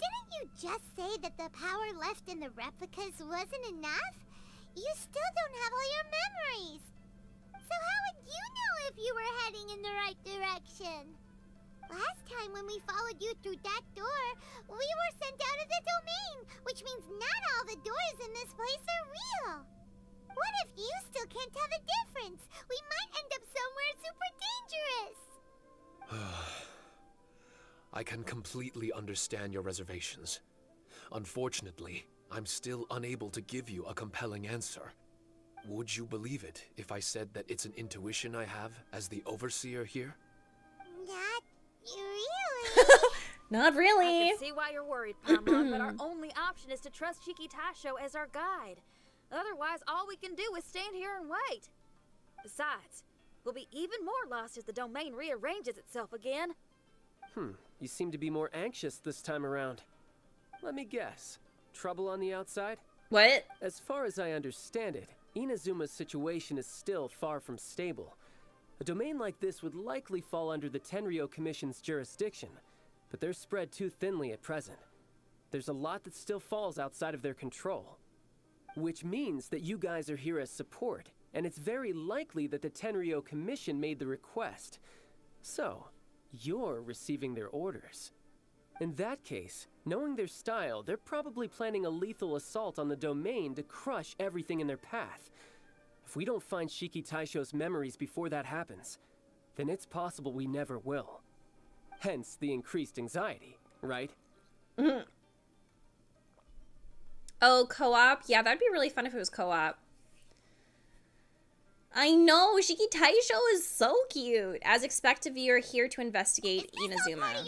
didn't you just say that the power left in the replicas wasn't enough? You still don't have all your memories. So how would you know if you were heading in the right direction? Last time when we followed you through that door, we were sent out of the domain, which means not all the doors in this place are real. What if you still can't tell the difference? We might end up somewhere super dangerous. I can completely understand your reservations. Unfortunately, I'm still unable to give you a compelling answer. Would you believe it if I said that it's an intuition I have as the overseer here? Not really. Not really. I can see why you're worried, Paimon, but our only option is to trust Shiki Taisho as our guide. Otherwise, all we can do is stand here and wait. Besides, we'll be even more lost if the domain rearranges itself again. You seem to be more anxious this time around. Let me guess. Trouble on the outside? What? As far as I understand it, Inazuma's situation is still far from stable. A domain like this would likely fall under the Tenryou Commission's jurisdiction, but they're spread too thinly at present. There's a lot that still falls outside of their control. Which means that you guys are here as support, and it's very likely that the Tenryou Commission made the request. So, you're receiving their orders. In that case, knowing their style, they're probably planning a lethal assault on the domain to crush everything in their path. If we don't find Shiki Taisho's memories before that happens, then it's possible we never will. Hence the increased anxiety, right? Oh, co-op? Yeah, that'd be really fun if it was co-op. I know, Shiki Taisho is so cute. As expected, we are here to investigate Inazuma.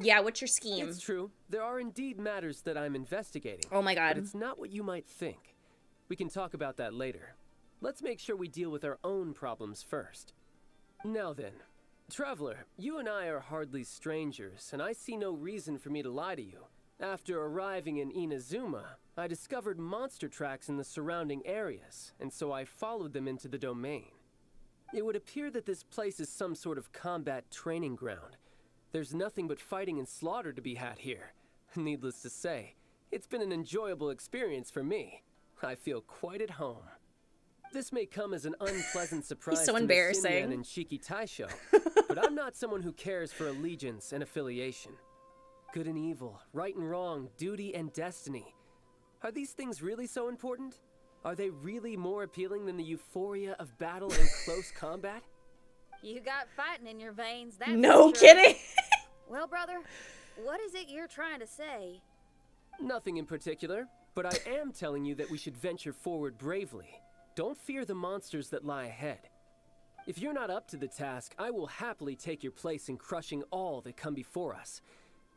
Yeah, what's your scheme? It's true. There are indeed matters that I'm investigating. Oh my god. But it's not what you might think. We can talk about that later. Let's make sure we deal with our own problems first. Now then, Traveler, you and I are hardly strangers, and I see no reason for me to lie to you. After arriving in Inazuma, I discovered monster tracks in the surrounding areas, and so I followed them into the domain. It would appear that this place is some sort of combat training ground. There's nothing but fighting and slaughter to be had here. Needless to say, it's been an enjoyable experience for me. I feel quite at home. This may come as an unpleasant surprise so to Xinyan and Shiki Taisho, but I'm not someone who cares for allegiance and affiliation. Good and evil, right and wrong, duty and destiny. Are these things really so important? Are they really more appealing than the euphoria of battle and close combat? You got fighting in your veins, that's no kidding. Well, brother, what is it you're trying to say? Nothing in particular, but I am telling you that we should venture forward bravely. Don't fear the monsters that lie ahead. If you're not up to the task, I will happily take your place in crushing all that come before us.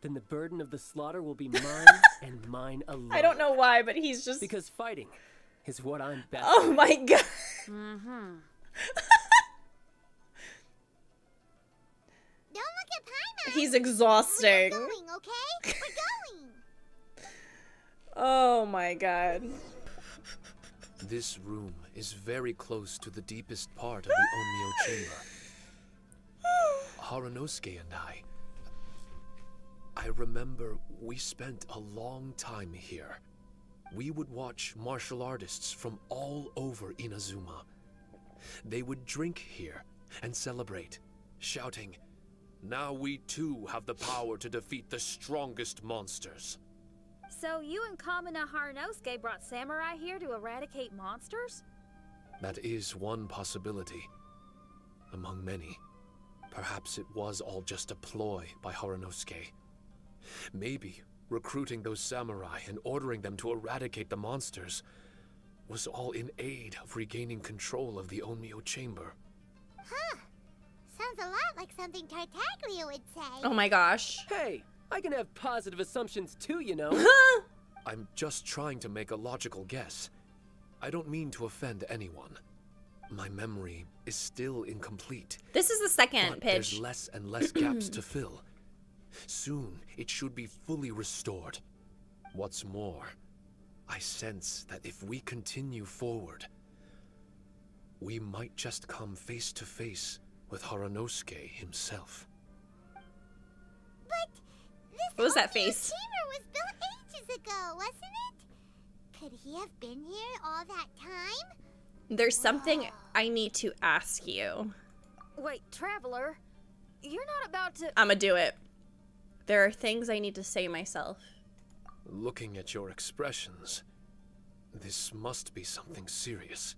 Then the burden of the slaughter will be mine and mine alone. I don't know why, but he's just... Because fighting is what I'm best at. Oh my god. Don't look at Paimon. He's exhausting. We're going, okay? We're going. Oh my god. This room is very close to the deepest part of the Onmyo Chamber. Harunosuke and I remember we spent a long time here. We would watch martial artists from all over Inazuma. They would drink here and celebrate, shouting, "Now we too have the power to defeat the strongest monsters." So you and Kamuna Harunosuke brought samurai here to eradicate monsters? That is one possibility. among many. Perhaps it was all just a ploy by Harunosuke. Maybe recruiting those samurai and ordering them to eradicate the monsters was all in aid of regaining control of the Onmyo Chamber. Huh. Sounds a lot like something Tartaglia would say. Oh my gosh. Hey, I can have positive assumptions too, you know. I'm just trying to make a logical guess. I don't mean to offend anyone. My memory is still incomplete. This is the second pitch. There's less and less gaps to fill. Soon, it should be fully restored. What's more, I sense that if we continue forward, we might just come face to face with Harunosuke himself. But this what was that face? Chamber was built ages ago, wasn't it? Could he have been here all that time? There's something I need to ask you. Wait, Traveler, you're not about to... I'ma do it. There are things I need to say myself. Looking at your expressions, this must be something serious.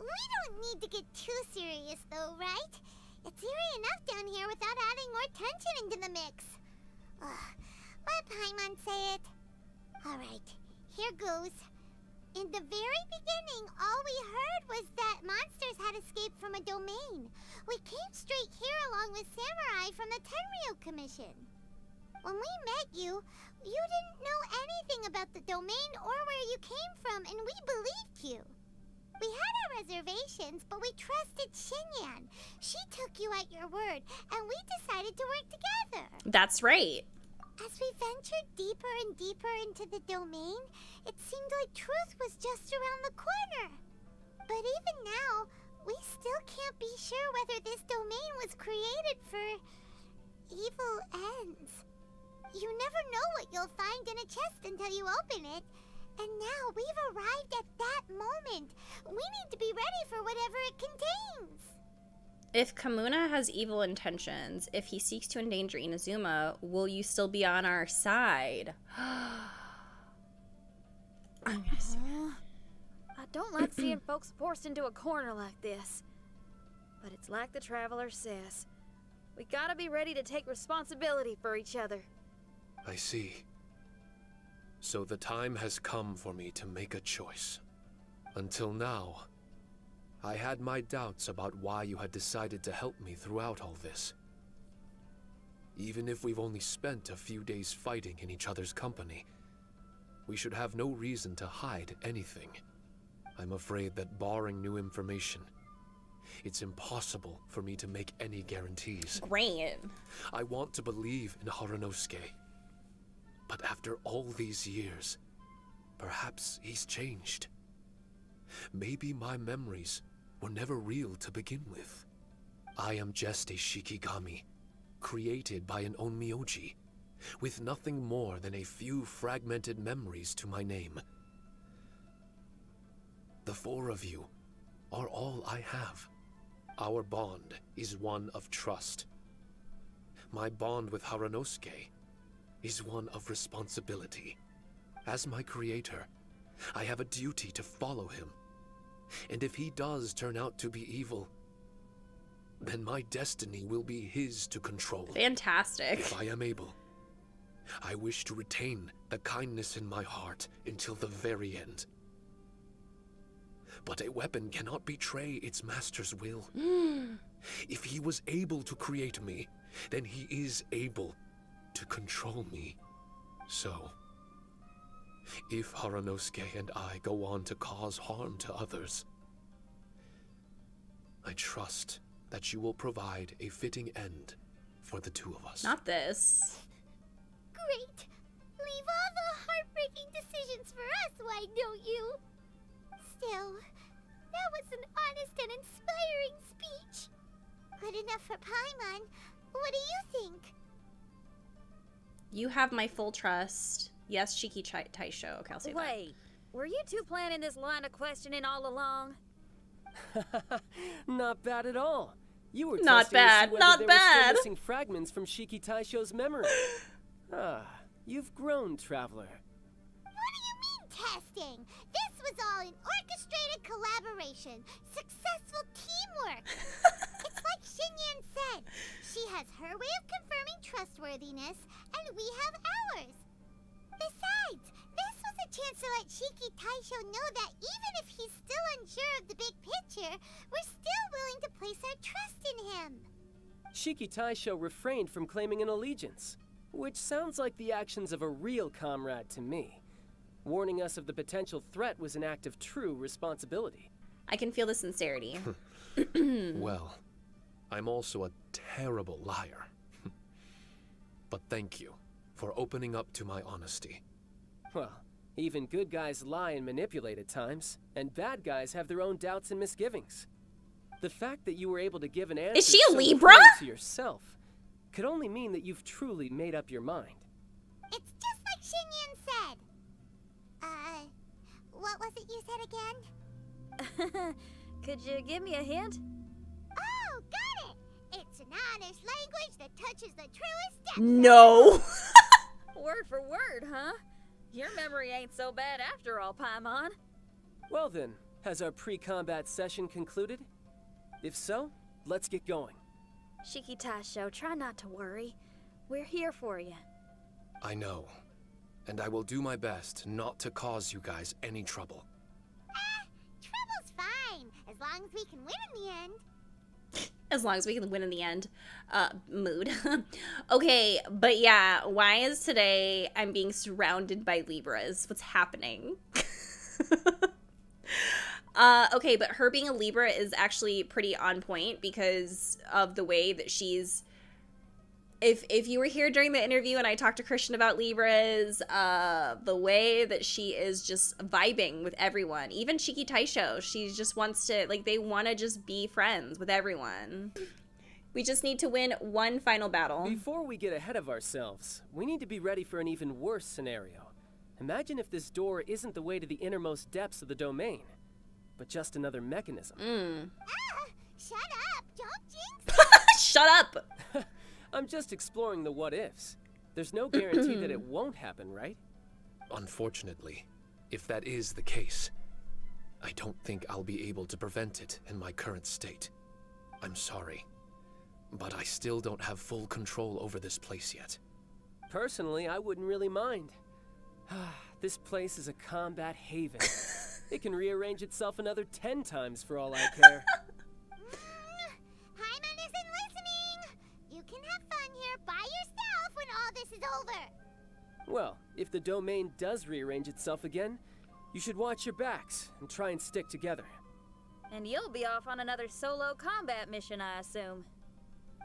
We don't need to get too serious though, right? It's eerie enough down here without adding more tension into the mix. Let Paimon say it. Alright, here goes. In the very beginning, all we heard was that monsters had escaped from a domain. We came straight here along with samurai from the Tenryou Commission. When we met you, you didn't know anything about the domain or where you came from, and we believed you. We had our reservations, but we trusted Xinyan. She took you at your word, and we decided to work together. That's right. As we ventured deeper and deeper into the domain, it seemed like truth was just around the corner. But even now, we still can't be sure whether this domain was created for evil ends. You never know what you'll find in a chest until you open it. And now we've arrived at that moment. We need to be ready for whatever it contains. If Kamuna has evil intentions, if he seeks to endanger Inazuma, will you still be on our side? I'm gonna see. I don't like seeing folks forced into a corner like this. But it's like the Traveler says. We gotta be ready to take responsibility for each other. I see. So the time has come for me to make a choice. Until now, I had my doubts about why you had decided to help me throughout all this. Even if we've only spent a few days fighting in each other's company, we should have no reason to hide anything. I'm afraid that barring new information, it's impossible for me to make any guarantees. Great. I want to believe in Harunosuke. But after all these years, perhaps he's changed. Maybe my memories were never real to begin with. I am just a Shikigami, created by an Onmyoji, with nothing more than a few fragmented memories to my name. The four of you are all I have. Our bond is one of trust. My bond with Harunosuke is one of responsibility. As my creator, I have a duty to follow him. And if he does turn out to be evil, then my destiny will be his to control. Fantastic. If I am able, I wish to retain the kindness in my heart until the very end. But a weapon cannot betray its master's will. If he was able to create me, then he is able to control me. So, if Harunosuke and I go on to cause harm to others, I trust that you will provide a fitting end for the two of us. Not this. Great. Leave all the heartbreaking decisions for us, why don't you? Still, that was an honest and inspiring speech. Good enough for Paimon. What do you think? You have my full trust. Yes, Shiki Taisho. Okay, I'll say that. Wait, were you two planning this line of questioning all along? Not bad at all. You were not bad. Not bad. Missing fragments from Shiki Taisho's memory. You've grown, Traveler. What do you mean testing? This was all an orchestrated collaboration, successful teamwork. Tour. It's like Xinyan said. She has her way of confirming trustworthiness, and we have ours. Besides, this was a chance to let Shiki Taisho know that even if he's still unsure of the big picture, we're still willing to place our trust in him. Shiki Taisho refrained from claiming an allegiance, which sounds like the actions of a real comrade to me. Warning us of the potential threat was an act of true responsibility. I can feel the sincerity. Well, I'm also a terrible liar. But thank you for opening up to my honesty. Well, even good guys lie and manipulate at times, and bad guys have their own doubts and misgivings. The fact that you were able to give an answer Is she a Libra? To yourself could only mean that you've truly made up your mind. It's just like Xinyan said. What was it you said again? Could you give me a hint? Oh, got it! It's an honest language that touches the truest depths. No! Word for word, huh? Your memory ain't so bad after all, Paimon. Well then, has our pre-combat session concluded? If so, let's get going. Shiki Taisho, try not to worry. We're here for you. I know. And I will do my best not to cause you guys any trouble. As long as we can win in the end. As long as we can win in the end. Mood. Okay, but yeah, why is today I'm being surrounded by Libras? What's happening? Okay, but her being a Libra is actually pretty on point because of the way that she's... If you were here during the interview and I talked to Christian about Libras, the way that she is just vibing with everyone, even Shiki Taisho, she just wants to, like, they want to just be friends with everyone. We just need to win one final battle. Before we get ahead of ourselves, we need to be ready for an even worse scenario. Imagine if this door isn't the way to the innermost depths of the domain, but just another mechanism. Shut up! Don't jinx it! Shut up! I'm just exploring the what-ifs. There's no guarantee that it won't happen, right? Unfortunately, if that is the case, I don't think I'll be able to prevent it in my current state. I'm sorry, but I still don't have full control over this place yet. Personally, I wouldn't really mind. This place is a combat haven. It can rearrange itself another 10 times for all I care. Well, if the domain does rearrange itself again, you should watch your backs and try and stick together. And you'll be off on another solo combat mission, I assume.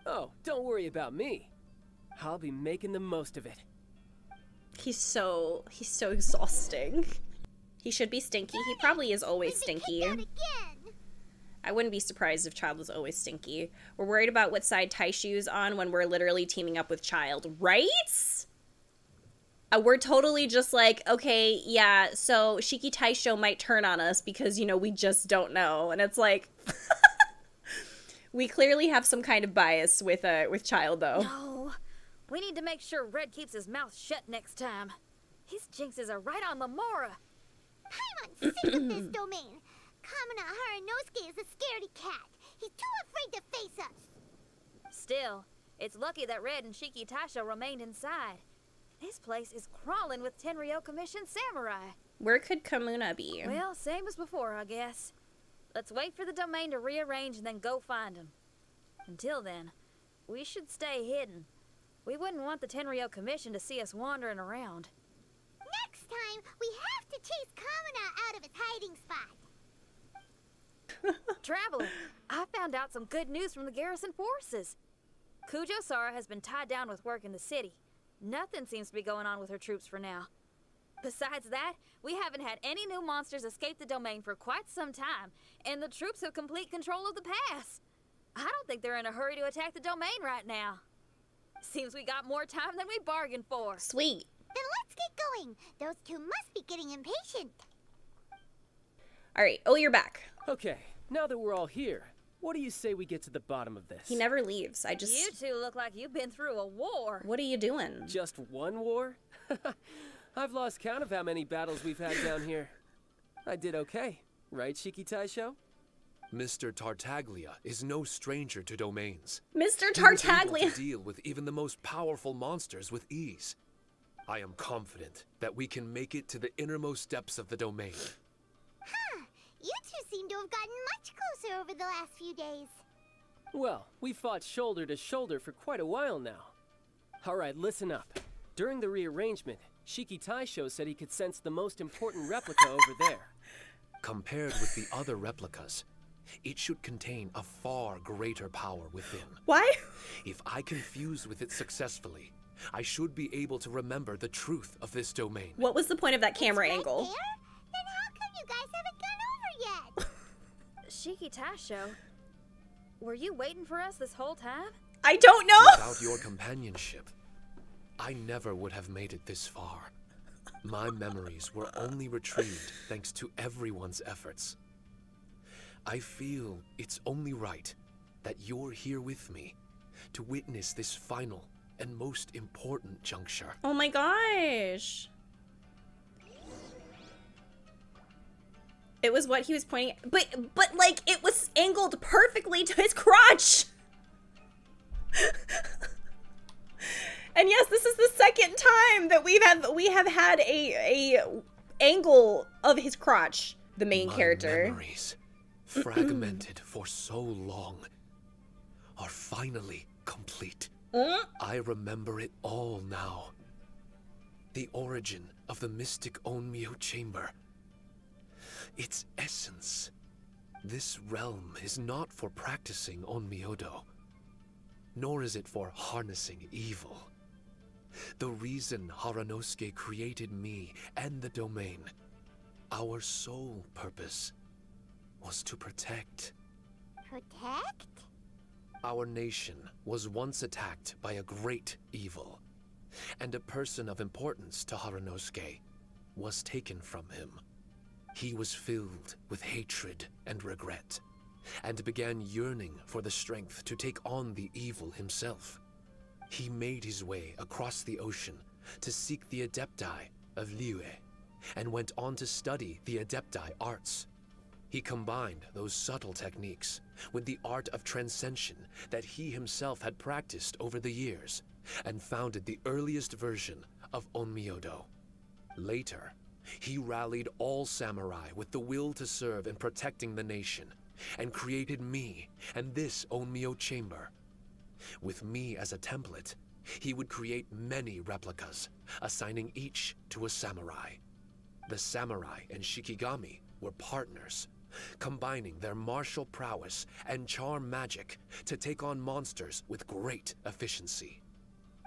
Oh, don't worry about me. I'll be making the most of it. He's so exhausting. He should be stinky. He probably is always stinky. I wouldn't be surprised if Childe was always stinky. We're worried about what side Taisho's on when we're literally teaming up with Childe, right? We're totally just like, okay, yeah, so Shiki Taisho might turn on us because, you know, we just don't know. And it's like, we clearly have some kind of bias with Childe, though. No, we need to make sure Red keeps his mouth shut next time. His jinxes are right on Lamora. I'm on sick of this domain. Kamuna Harunosuke is a scaredy cat. He's too afraid to face us. Still, it's lucky that Red and Shiki Taisho remained inside. This place is crawling with Tenryou Commission samurai. Where could Kamuna be? Well, same as before, I guess. Let's wait for the domain to rearrange and then go find him. Until then, we should stay hidden. We wouldn't want the Tenryou Commission to see us wandering around. Next time, we have to chase Kamuna out of his hiding spot. Traveler, I found out some good news from the garrison forces. Kujou Sara has been tied down with work in the city. Nothing seems to be going on with her troops for now. Besides that, we haven't had any new monsters escape the domain for quite some time, and the troops have complete control of the pass. I don't think they're in a hurry to attack the domain right now. Seems we got more time than we bargained for. Sweet. Then let's get going. Those two must be getting impatient. All right. Oh, you're back. Okay. Now that we're all here, what do you say we get to the bottom of this? He never leaves. I just... You two look like you've been through a war. What are you doing? Just one war? I've lost count of how many battles we've had down here. I did okay. Right, Shiki Taisho? Mr. Tartaglia is no stranger to domains. Mr. Tartaglia! He was able to deal with even the most powerful monsters with ease. I am confident that we can make it to the innermost depths of the domain. Huh. You two seem to have gotten much closer over the last few days. Well, we fought shoulder to shoulder for quite a while now. Alright, listen up. During the rearrangement, Shiki Taisho said he could sense the most important replica over there. Compared with the other replicas, it should contain a far greater power within. Why? If I can fuse with it successfully, I should be able to remember the truth of this domain. What was the point of that camera angle? Right there? Then how come you guys haven't gone over yet? Shiki Taisho, were you waiting for us this whole time? I don't know. Without your companionship, I never would have made it this far. My memories were only retrieved thanks to everyone's efforts. I feel it's only right that you're here with me to witness this final and most important juncture. Oh my gosh. It was what he was pointing at, but like it was angled perfectly to his crotch. And yes, this is the second time that we have had a angle of his crotch, the main character. Memories, fragmented for so long, are finally complete. I remember it all now. The origin of the Mystic Onmyo Chamber. Its essence. This realm is not for practicing Onmyodo, nor is it for harnessing evil. The reason Harunosuke created me and the domain, our sole purpose, was to protect. Protect? Our nation was once attacked by a great evil, and a person of importance to Harunosuke was taken from him. He was filled with hatred and regret, and began yearning for the strength to take on the evil himself. He made his way across the ocean to seek the Adepti of Liyue, and went on to study the Adepti arts. He combined those subtle techniques with the art of transcension that he himself had practiced over the years, and founded the earliest version of Onmyodo. Later, he rallied all samurai with the will to serve in protecting the nation, and created me and this Onmyo Chamber. With me as a template, he would create many replicas, assigning each to a samurai. The samurai and Shikigami were partners, combining their martial prowess and charm magic to take on monsters with great efficiency.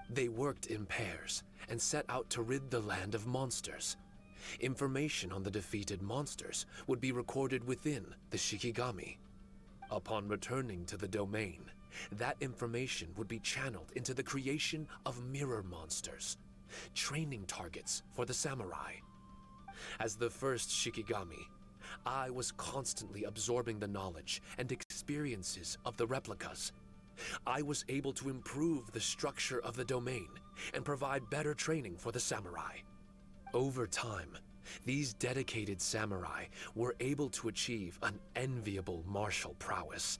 They worked in pairs and set out to rid the land of monsters. Information on the defeated monsters would be recorded within the Shikigami. Upon returning to the domain, that information would be channeled into the creation of mirror monsters, training targets for the samurai. As the first Shikigami, I was constantly absorbing the knowledge and experiences of the replicas. I was able to improve the structure of the domain and provide better training for the samurai. Over time, these dedicated samurai were able to achieve an enviable martial prowess.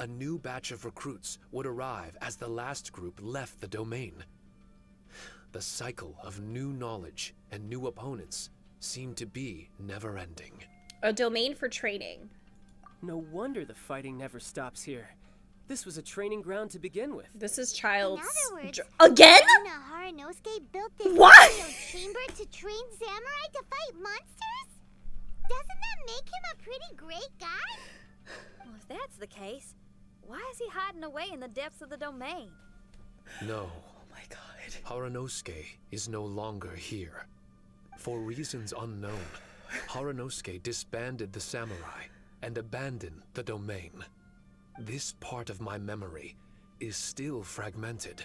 A new batch of recruits would arrive as the last group left the domain. The cycle of new knowledge and new opponents seemed to be never-ending. A domain for training. No wonder the fighting never stops here. This was a training ground to begin with. This is Childe's. Again? Kamuna Harunosuke built this Onmyo Chamber to train samurai to fight monsters? Doesn't that make him a pretty great guy? Well, if that's the case, why is he hiding away in the depths of the domain? No. Oh my god. Harunosuke is no longer here. For reasons unknown, Harunosuke disbanded the samurai and abandoned the domain. This part of my memory is still fragmented.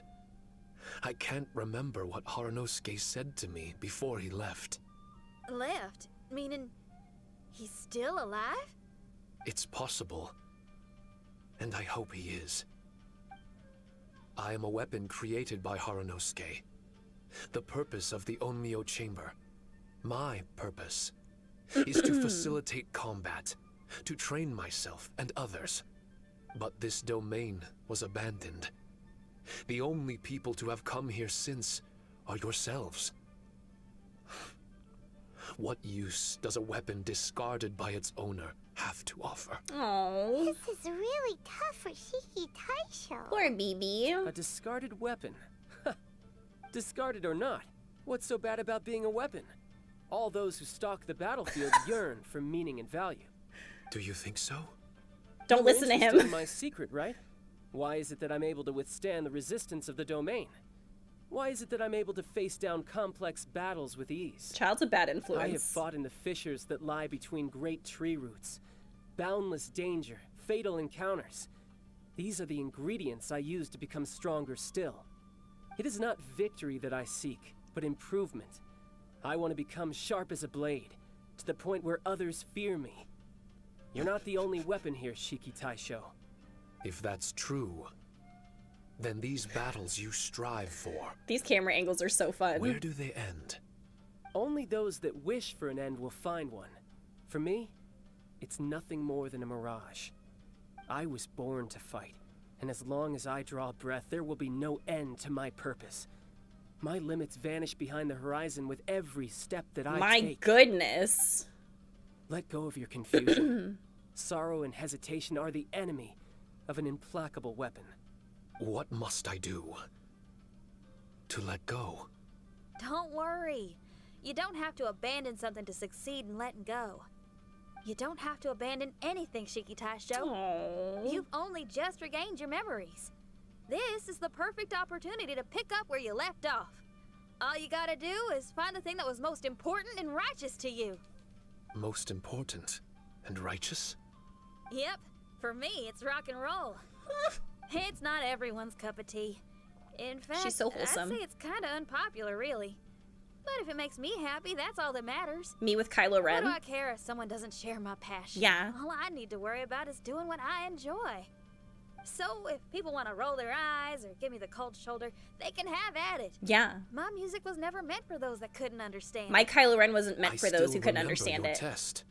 I can't remember what Harunosuke said to me before he left. Left? Meaning he's still alive? It's possible. And I hope he is. I am a weapon created by Harunosuke. The purpose of the Onmyo Chamber, my purpose, is to facilitate combat to train myself and others. But this domain was abandoned. The only people to have come here since are yourselves. What use does a weapon discarded by its owner have to offer? Aww. This is really tough for Shiki Taisho. Poor BB. A discarded weapon. Discarded or not, what's so bad about being a weapon? All those who stalk the battlefield yearn for meaning and value. Do you think so? Don't listen to him. My secret, right? Why is it that I'm able to withstand the resistance of the domain? Why is it that I'm able to face down complex battles with ease? Child's a bad influence. I have fought in the fissures that lie between great tree roots. Boundless danger, fatal encounters. These are the ingredients I use to become stronger still. It is not victory that I seek, but improvement. I want to become sharp as a blade, to the point where others fear me. You're not the only weapon here, Shiki Taisho. If that's true, then these battles you strive for. These camera angles are so fun. Where do they end? Only those that wish for an end will find one. For me, it's nothing more than a mirage. I was born to fight, and as long as I draw breath, there will be no end to my purpose. My limits vanish behind the horizon with every step that I take. My goodness. Let go of your confusion. Sorrow and hesitation are the enemy of an implacable weapon. What must I do to let go? Don't worry. You don't have to abandon something to succeed in letting go. You don't have to abandon anything, Shiki Taisho. Aww. You've only just regained your memories. This is the perfect opportunity to pick up where you left off. All you gotta do is find the thing that was most important and righteous to you. Most important and righteous? Yep. For me, it's rock and roll. It's not everyone's cup of tea. In fact, she's so wholesome. I'd say it's kind of unpopular, really. But if it makes me happy, that's all that matters. Me with Kylo Ren. What do I care if someone doesn't share my passion? Yeah. All I need to worry about is doing what I enjoy. So if people want to roll their eyes or give me the cold shoulder, they can have at it. Yeah. My music was never meant for those that couldn't understand. My Kylo Ren wasn't meant for those who couldn't understand it. Test.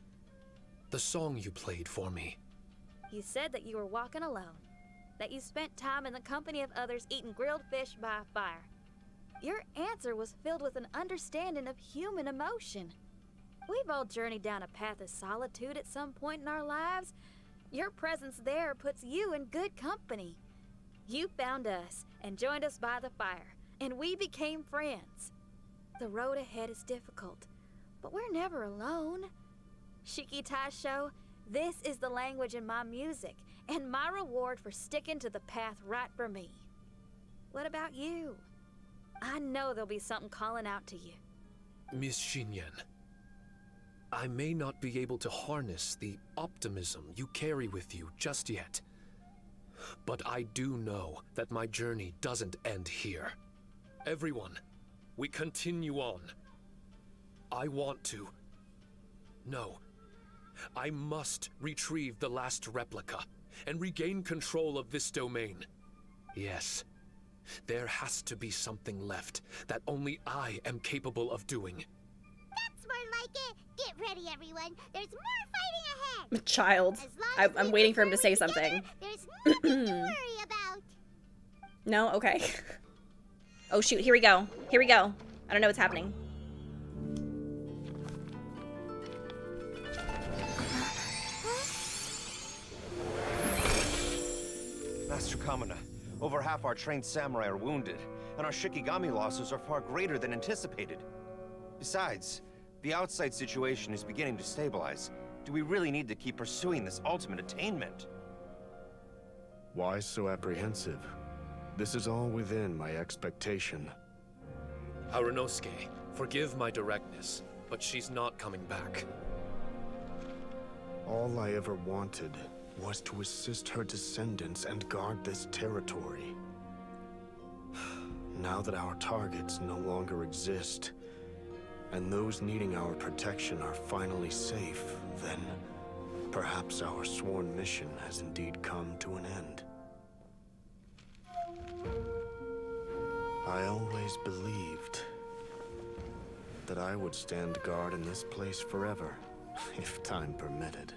The song you played for me. You said that you were walking alone. That you spent time in the company of others eating grilled fish by a fire. Your answer was filled with an understanding of human emotion. We've all journeyed down a path of solitude at some point in our lives. Your presence there puts you in good company. You found us and joined us by the fire, and we became friends. The road ahead is difficult, but we're never alone. Shiki Taisho, this is the language in my music, and my reward for sticking to the path right for me. What about you? I know there'll be something calling out to you. Miss Xinyan, I may not be able to harness the optimism you carry with you just yet. But I do know that my journey doesn't end here. Everyone, we continue on. I want to. No, I must retrieve the last replica and regain control of this domain. Yes, there has to be something left that only I am capable of doing. That's more like it. Get ready, everyone. There's more fighting ahead. Child, I'm waiting for him to say something. There's nothing to worry about. No, okay. Oh shoot, here we go. Here we go. I don't know what's happening. Master Kamuna, over half our trained samurai are wounded, and our Shikigami losses are far greater than anticipated. Besides, the outside situation is beginning to stabilize. Do we really need to keep pursuing this ultimate attainment? Why so apprehensive? This is all within my expectation. Harunosuke, forgive my directness, but she's not coming back. All I ever wanted was to assist her descendants and guard this territory. Now that our targets no longer exist, and those needing our protection are finally safe, then perhaps our sworn mission has indeed come to an end. I always believed that I would stand guard in this place forever, if time permitted.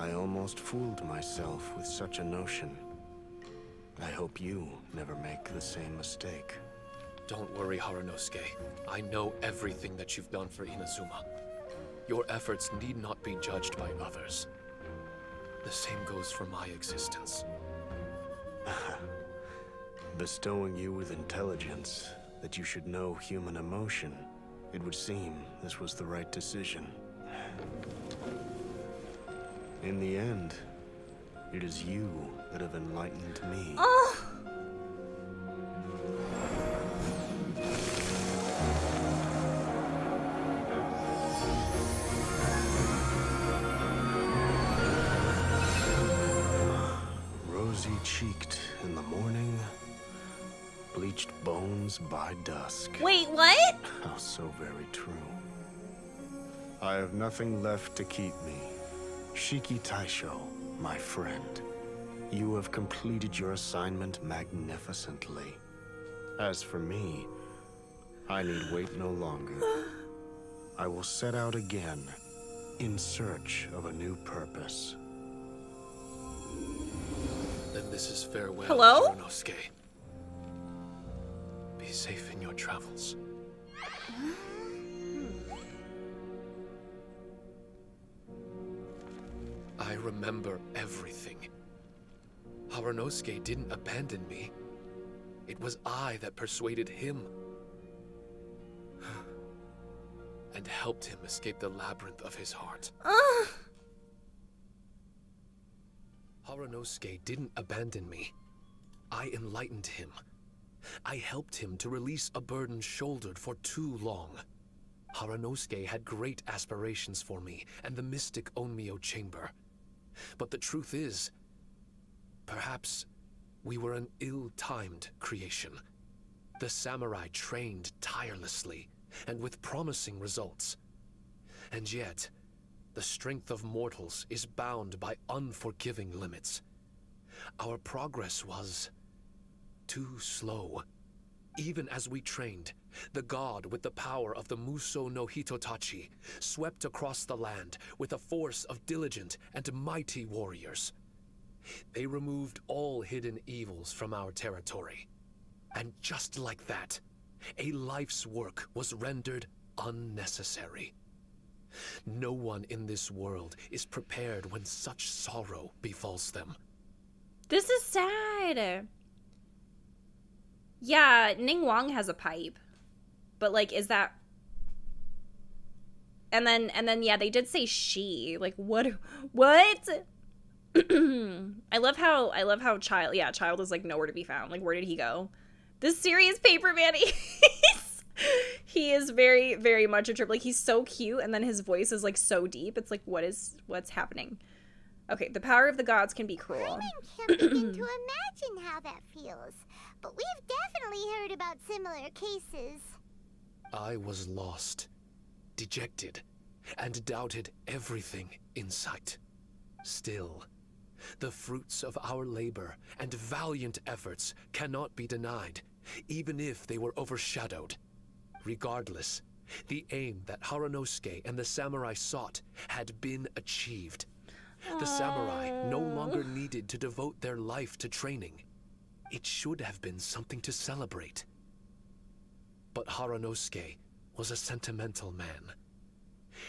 I almost fooled myself with such a notion. I hope you never make the same mistake. Don't worry, Harunosuke. I know everything that you've done for Inazuma. Your efforts need not be judged by others. The same goes for my existence. Bestowing you with intelligence, that you should know human emotion, it would seem this was the right decision. In the end, it is you that have enlightened me. Oh. Cheeked in the morning, bleached bones by dusk. Wait, what? Oh, so very true. I have nothing left to keep me. Shiki Taisho, my friend, you have completed your assignment magnificently. As for me, I need wait no longer. I will set out again in search of a new purpose. This is farewell. Hello? Harunosuke. Be safe in your travels. I remember everything. Harunosuke didn't abandon me. It was I that persuaded him and helped him escape the labyrinth of his heart. Harunosuke didn't abandon me. I enlightened him. I helped him to release a burden shouldered for too long. Harunosuke had great aspirations for me and the Mystic Onmyo Chamber. But the truth is, perhaps we were an ill-timed creation. The samurai trained tirelessly and with promising results. And yet, the strength of mortals is bound by unforgiving limits. Our progress was too slow. Even as we trained, the god with the power of the muso no hitotachi swept across the land with a force of diligent and mighty warriors. They removed all hidden evils from our territory. And just like that, a life's work was rendered unnecessary. No one in this world is prepared when such sorrow befalls them. This is sad. Yeah, Ning Wong has a pipe. But like, is that... And then yeah, they did say she. Like, what? I love how Child... Yeah, Child is like nowhere to be found. Like, where did he go? This serious paper man He is very, very much a trip. Like, he's so cute, and then his voice is, like, so deep. It's like, what's happening? Okay, the power of the gods can be cruel. I can't begin to imagine how that feels. But we've definitely heard about similar cases. I was lost, dejected, and doubted everything in sight. Still, the fruits of our labor and valiant efforts cannot be denied, even if they were overshadowed. Regardless, the aim that Harunosuke and the samurai sought had been achieved. The samurai no longer needed to devote their life to training. It should have been something to celebrate. But Harunosuke was a sentimental man.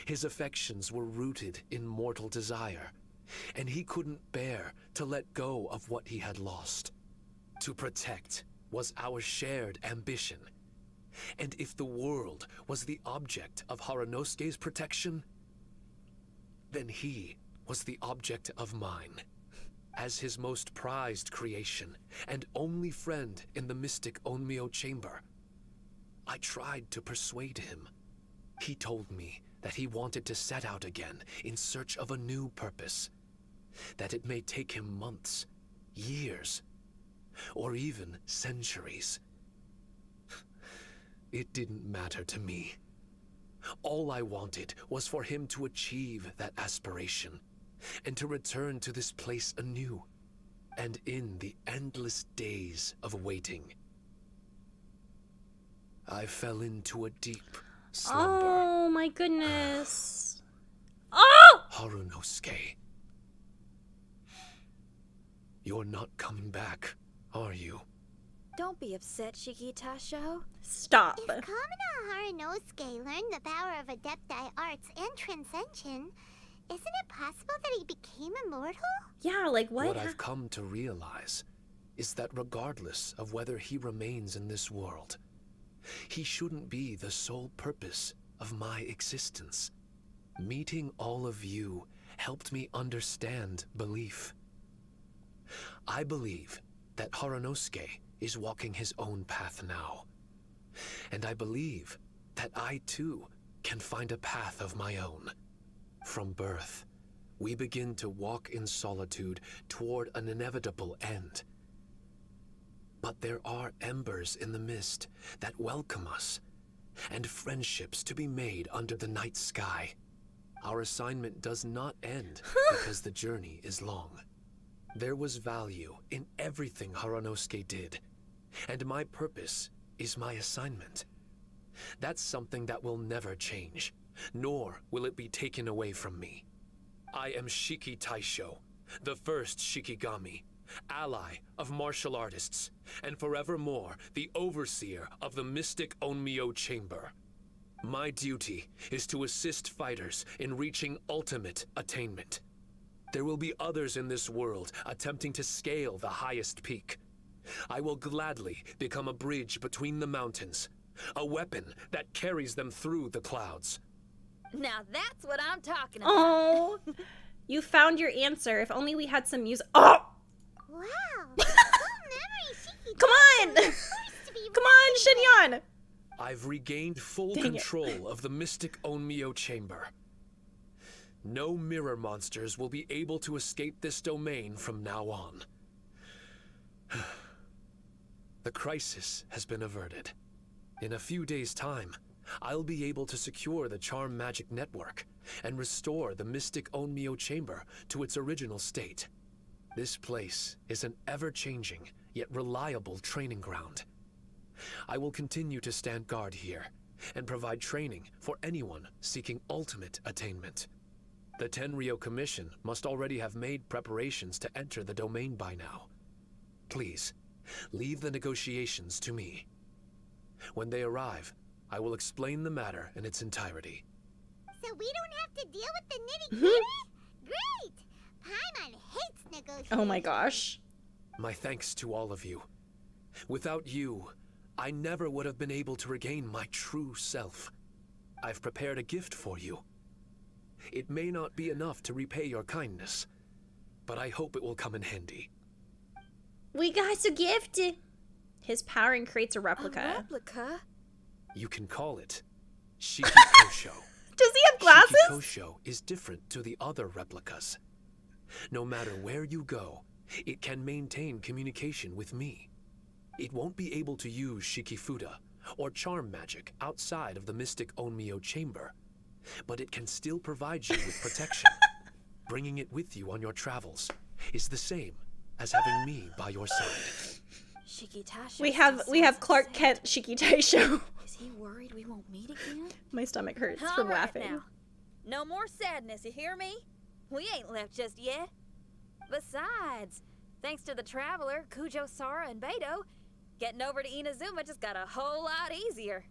His affections were rooted in mortal desire, and he couldn't bear to let go of what he had lost. To protect was our shared ambition. And if the world was the object of Harunosuke's protection, then he was the object of mine. As his most prized creation and only friend in the Mystic Onmyo Chamber, I tried to persuade him. He told me that he wanted to set out again in search of a new purpose, that it may take him months, years, or even centuries. It didn't matter to me. All I wanted was for him to achieve that aspiration and to return to this place anew and in the endless days of waiting. I fell into a deep slumber. Oh my goodness. Oh! Harunosuke, You're not coming back, are you? Don't be upset, Shiki Taisho. Stop. If Kamuna Harunosuke learned the power of Adepti arts and transcension, isn't it possible that he became immortal? Yeah, like what? What I've come to realize is that regardless of whether he remains in this world, he shouldn't be the sole purpose of my existence. Meeting all of you helped me understand belief. I believe that Harunosuke is walking his own path now. And I believe that I too can find a path of my own. From birth, we begin to walk in solitude toward an inevitable end. But there are embers in the mist that welcome us, and friendships to be made under the night sky. Our assignment does not end because the journey is long. There was value in everything Harunosuke did, and my purpose is my assignment. That's something that will never change, nor will it be taken away from me. I am Shiki Taisho, the first Shikigami, ally of martial artists, and forevermore the overseer of the Mystic Onmyo Chamber. My duty is to assist fighters in reaching ultimate attainment. There will be others in this world attempting to scale the highest peak. I will gladly become a bridge between the mountains, a weapon that carries them through the clouds. Now that's what I'm talking about. Oh, you found your answer. If only we had some music. Oh! Wow. Cool memory. Come on. Come on, Xinyan. I've regained full control of the Mystic Onmyo Chamber. No mirror monsters will be able to escape this domain from now on. The crisis has been averted. In a few days' time, I'll be able to secure the Charm Magic Network and restore the Mystic Onmyo Chamber to its original state. This place is an ever-changing, yet reliable training ground. I will continue to stand guard here and provide training for anyone seeking ultimate attainment. The Tenryou Commission must already have made preparations to enter the domain by now. Please, leave the negotiations to me. When they arrive, I will explain the matter in its entirety. So we don't have to deal with the nitty-gritty? Great! Paimon hates negotiations. Oh my gosh. My thanks to all of you. Without you, I never would have been able to regain my true self. I've prepared a gift for you. It may not be enough to repay your kindness, but I hope it will come in handy. We got a gift. His power and creates a replica. A replica? You can call it Shikikoushou. Does he have glasses? Shikikoushou is different to the other replicas. No matter where you go, it can maintain communication with me. It won't be able to use Shikifuda or charm magic outside of the Mystic Onmyo Chamber. But it can still provide you with protection. Bringing it with you on your travels is the same as having me by your side. We have Clark Kent Shiki Taisho. Is he worried we won't meet again? My stomach hurts from laughing. Now. No more sadness, you hear me? We ain't left just yet. Besides, thanks to the Traveler, Kujou Sara, and Beto, getting over to Inazuma just got a whole lot easier.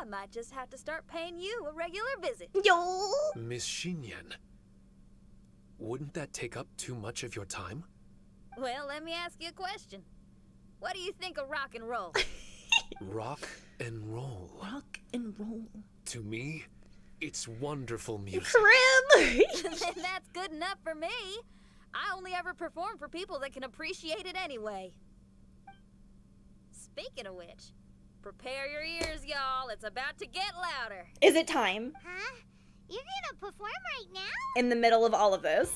I might just have to start paying you a regular visit. Yo! Miss Xinyan, wouldn't that take up too much of your time? Well, let me ask you a question. What do you think of rock and roll? Rock and roll? Rock and roll. To me, it's wonderful music. Crim! And that's good enough for me. I only ever perform for people that can appreciate it anyway. Speaking of which... prepare your ears, y'all. It's about to get louder. Is it time? Huh? You're gonna perform right now? In the middle of all of this.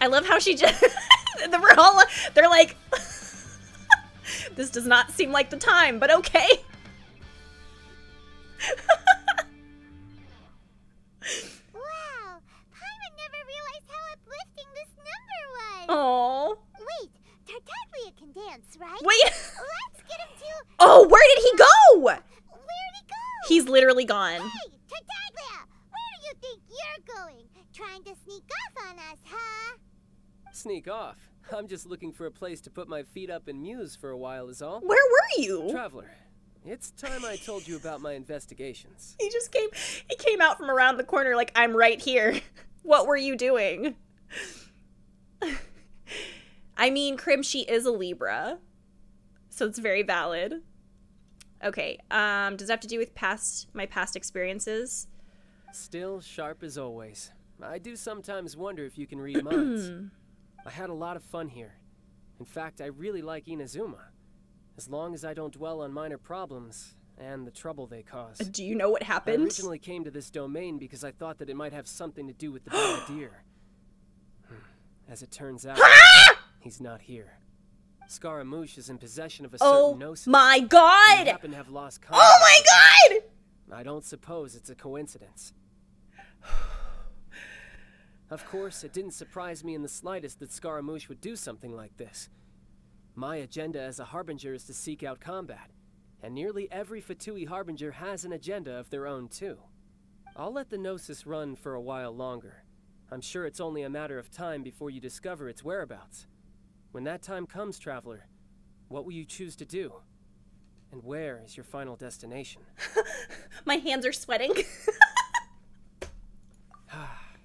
I love how she just... we're all, they're like... this does not seem like the time, but okay. Aww. Wait, Tartaglia can and dance, right? Wait. Let's get him to... Oh, where did he go? Where did he go? He's literally gone. Hey, Tartaglia, where do you think you're going? Trying to sneak off on us, huh? Sneak off? I'm just looking for a place to put my feet up and muse for a while is all. Where were you? Traveler, it's time I told you about my investigations. He just came, he came out from around the corner like, I'm right here. What were you doing? I mean, Crimshi is a Libra, so it's very valid. Okay, does it have to do with my past experiences? Still sharp as always. I do sometimes wonder if you can read minds. I had a lot of fun here. In fact, I really like Inazuma. As long as I don't dwell on minor problems and the trouble they cause. Do you know what happened? I originally came to this domain because I thought that it might have something to do with the bombardier. As it turns out, he's not here. Scaramouche is in possession of a certain Gnosis. Oh my god! Happen to have lost contact. Oh my god! I don't suppose it's a coincidence. Of course, it didn't surprise me in the slightest that Scaramouche would do something like this. My agenda as a Harbinger is to seek out combat, and nearly every Fatui Harbinger has an agenda of their own too. I'll let the Gnosis run for a while longer. I'm sure it's only a matter of time before you discover its whereabouts. When that time comes, Traveler, what will you choose to do? And where is your final destination? My hands are sweating.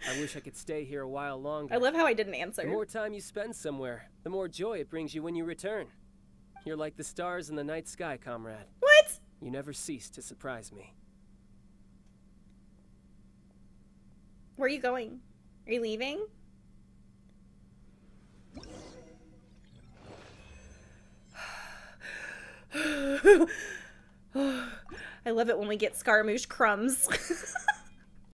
I wish I could stay here a while longer. I love how I didn't answer. The more time you spend somewhere, the more joy it brings you when you return. You're like the stars in the night sky, comrade. What? You never cease to surprise me. Where are you going? Are you leaving? I love it when we get Scaramouche crumbs.